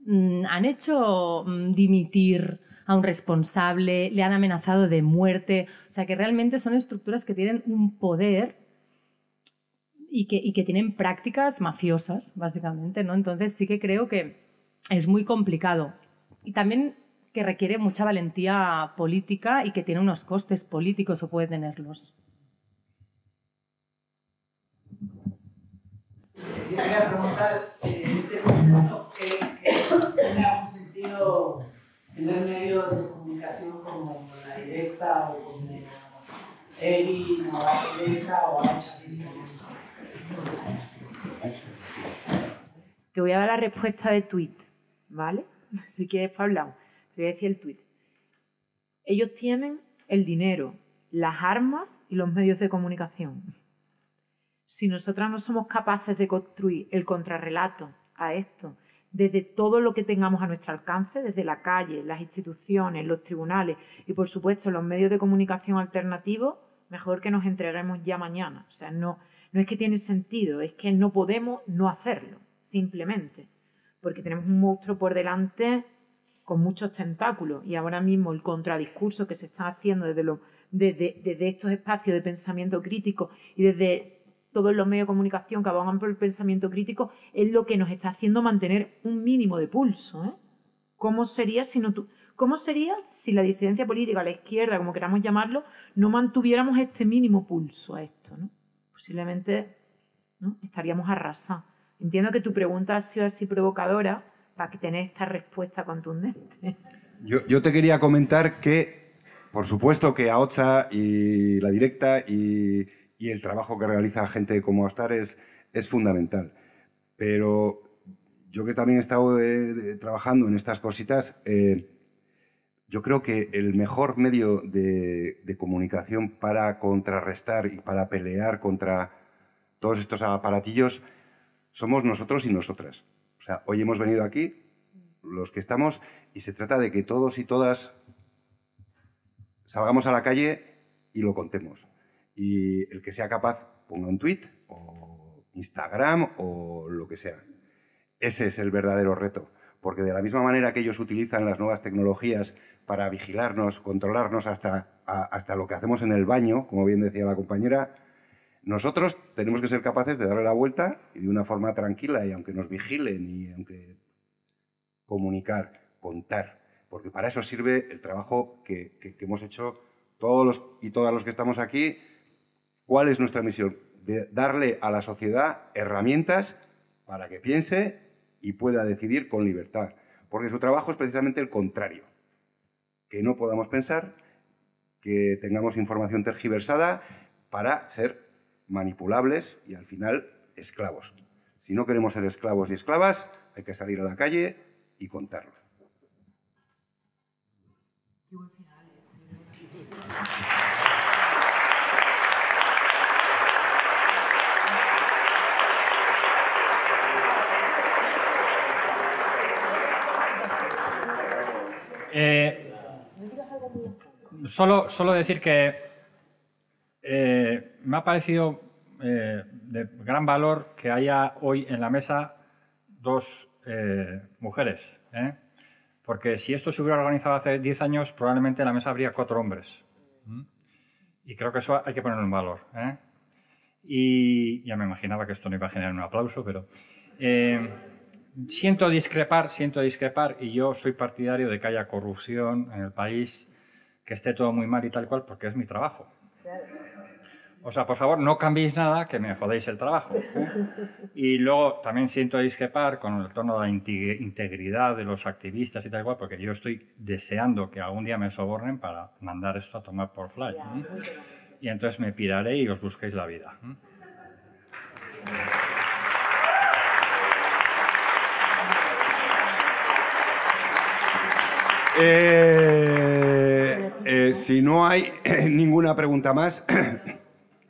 han hecho dimitir a un responsable, le han amenazado de muerte. O sea, que realmente son estructuras que tienen un poder y que tienen prácticas mafiosas, básicamente, ¿no? Entonces sí que creo que es muy complicado. Y también que requiere mucha valentía política y que tiene unos costes políticos o puede tenerlos. Yo quería preguntar, ese proceso que tenga un sentido tener medios de comunicación como La Directa o como EGIN o La Prensa o Ahotsa Info. Te voy a dar la respuesta de tuit, ¿vale? Si quieres, para hablar, te voy a decir el tuit. Ellos tienen el dinero, las armas y los medios de comunicación. Si nosotras no somos capaces de construir el contrarrelato a esto, desde todo lo que tengamos a nuestro alcance, desde la calle, las instituciones, los tribunales y, por supuesto, los medios de comunicación alternativos, mejor que nos entregaremos ya mañana. O sea, no es que tiene sentido, es que no podemos no hacerlo, simplemente, porque tenemos un monstruo por delante con muchos tentáculos y ahora mismo el contradiscurso que se está haciendo desde estos espacios de pensamiento crítico y desde todos los medios de comunicación que abogan por el pensamiento crítico, es lo que nos está haciendo mantener un mínimo de pulso, ¿eh? ¿Cómo sería si la disidencia política, la izquierda, como queramos llamarlo, no mantuviéramos este mínimo pulso a esto, ¿no? Posiblemente, ¿no?, estaríamos arrasados. Entiendo que tu pregunta ha sido así provocadora para que tenés esta respuesta contundente. Yo te quería comentar que, por supuesto, que Ahotsa y La Directa y el trabajo que realiza gente como Ahoztar es fundamental. Pero yo que también he estado trabajando en estas cositas, yo creo que el mejor medio de comunicación para contrarrestar y para pelear contra todos estos aparatillos somos nosotros y nosotras. O sea, hoy hemos venido aquí, los que estamos, y se trata de que todos y todas salgamos a la calle y lo contemos. Y el que sea capaz ponga un tuit o Instagram o lo que sea. Ese es el verdadero reto, porque de la misma manera que ellos utilizan las nuevas tecnologías para vigilarnos, controlarnos hasta lo que hacemos en el baño, como bien decía la compañera, nosotros tenemos que ser capaces de darle la vuelta y de una forma tranquila, y aunque nos vigilen y aunque comunicar, contar, porque para eso sirve el trabajo que hemos hecho todos los y todas los que estamos aquí. ¿Cuál es nuestra misión? De darle a la sociedad herramientas para que piense y pueda decidir con libertad. Porque su trabajo es precisamente el contrario. Que no podamos pensar, que tengamos información tergiversada para ser manipulables y, al final, esclavos. Si no queremos ser esclavos y esclavas, hay que salir a la calle y contarlo. Solo decir que me ha parecido de gran valor que haya hoy en la mesa dos mujeres, ¿eh? Porque si esto se hubiera organizado hace 10 años, probablemente en la mesa habría 4 hombres. ¿Mm? Y creo que eso hay que ponerlo en valor, ¿eh? Y ya me imaginaba que esto no iba a generar un aplauso, pero siento discrepar, y yo soy partidario de que haya corrupción en el país, que esté todo muy mal y tal cual, porque es mi trabajo. O sea, por favor, no cambiéis nada que me jodéis el trabajo, ¿eh? Y luego también siento discrepar con el tono de la integridad de los activistas y tal cual, porque yo estoy deseando que algún día me sobornen para mandar esto a tomar por fly, ¿eh? Y entonces me piraré y os busquéis la vida, ¿eh? Si no hay ninguna pregunta más,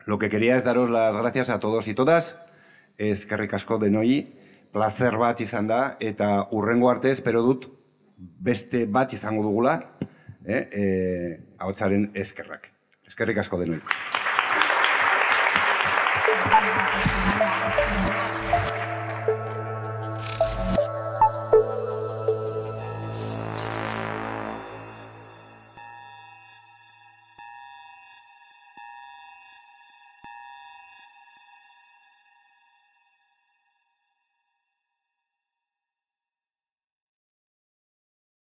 lo que quería es daros las gracias a todos y todas. Eskerrik asko denoi, placer bat izan da, eta urrengo arte espero dut beste bat izango dugula, ahotsaren eskerrak. Eskerrik asko denoi.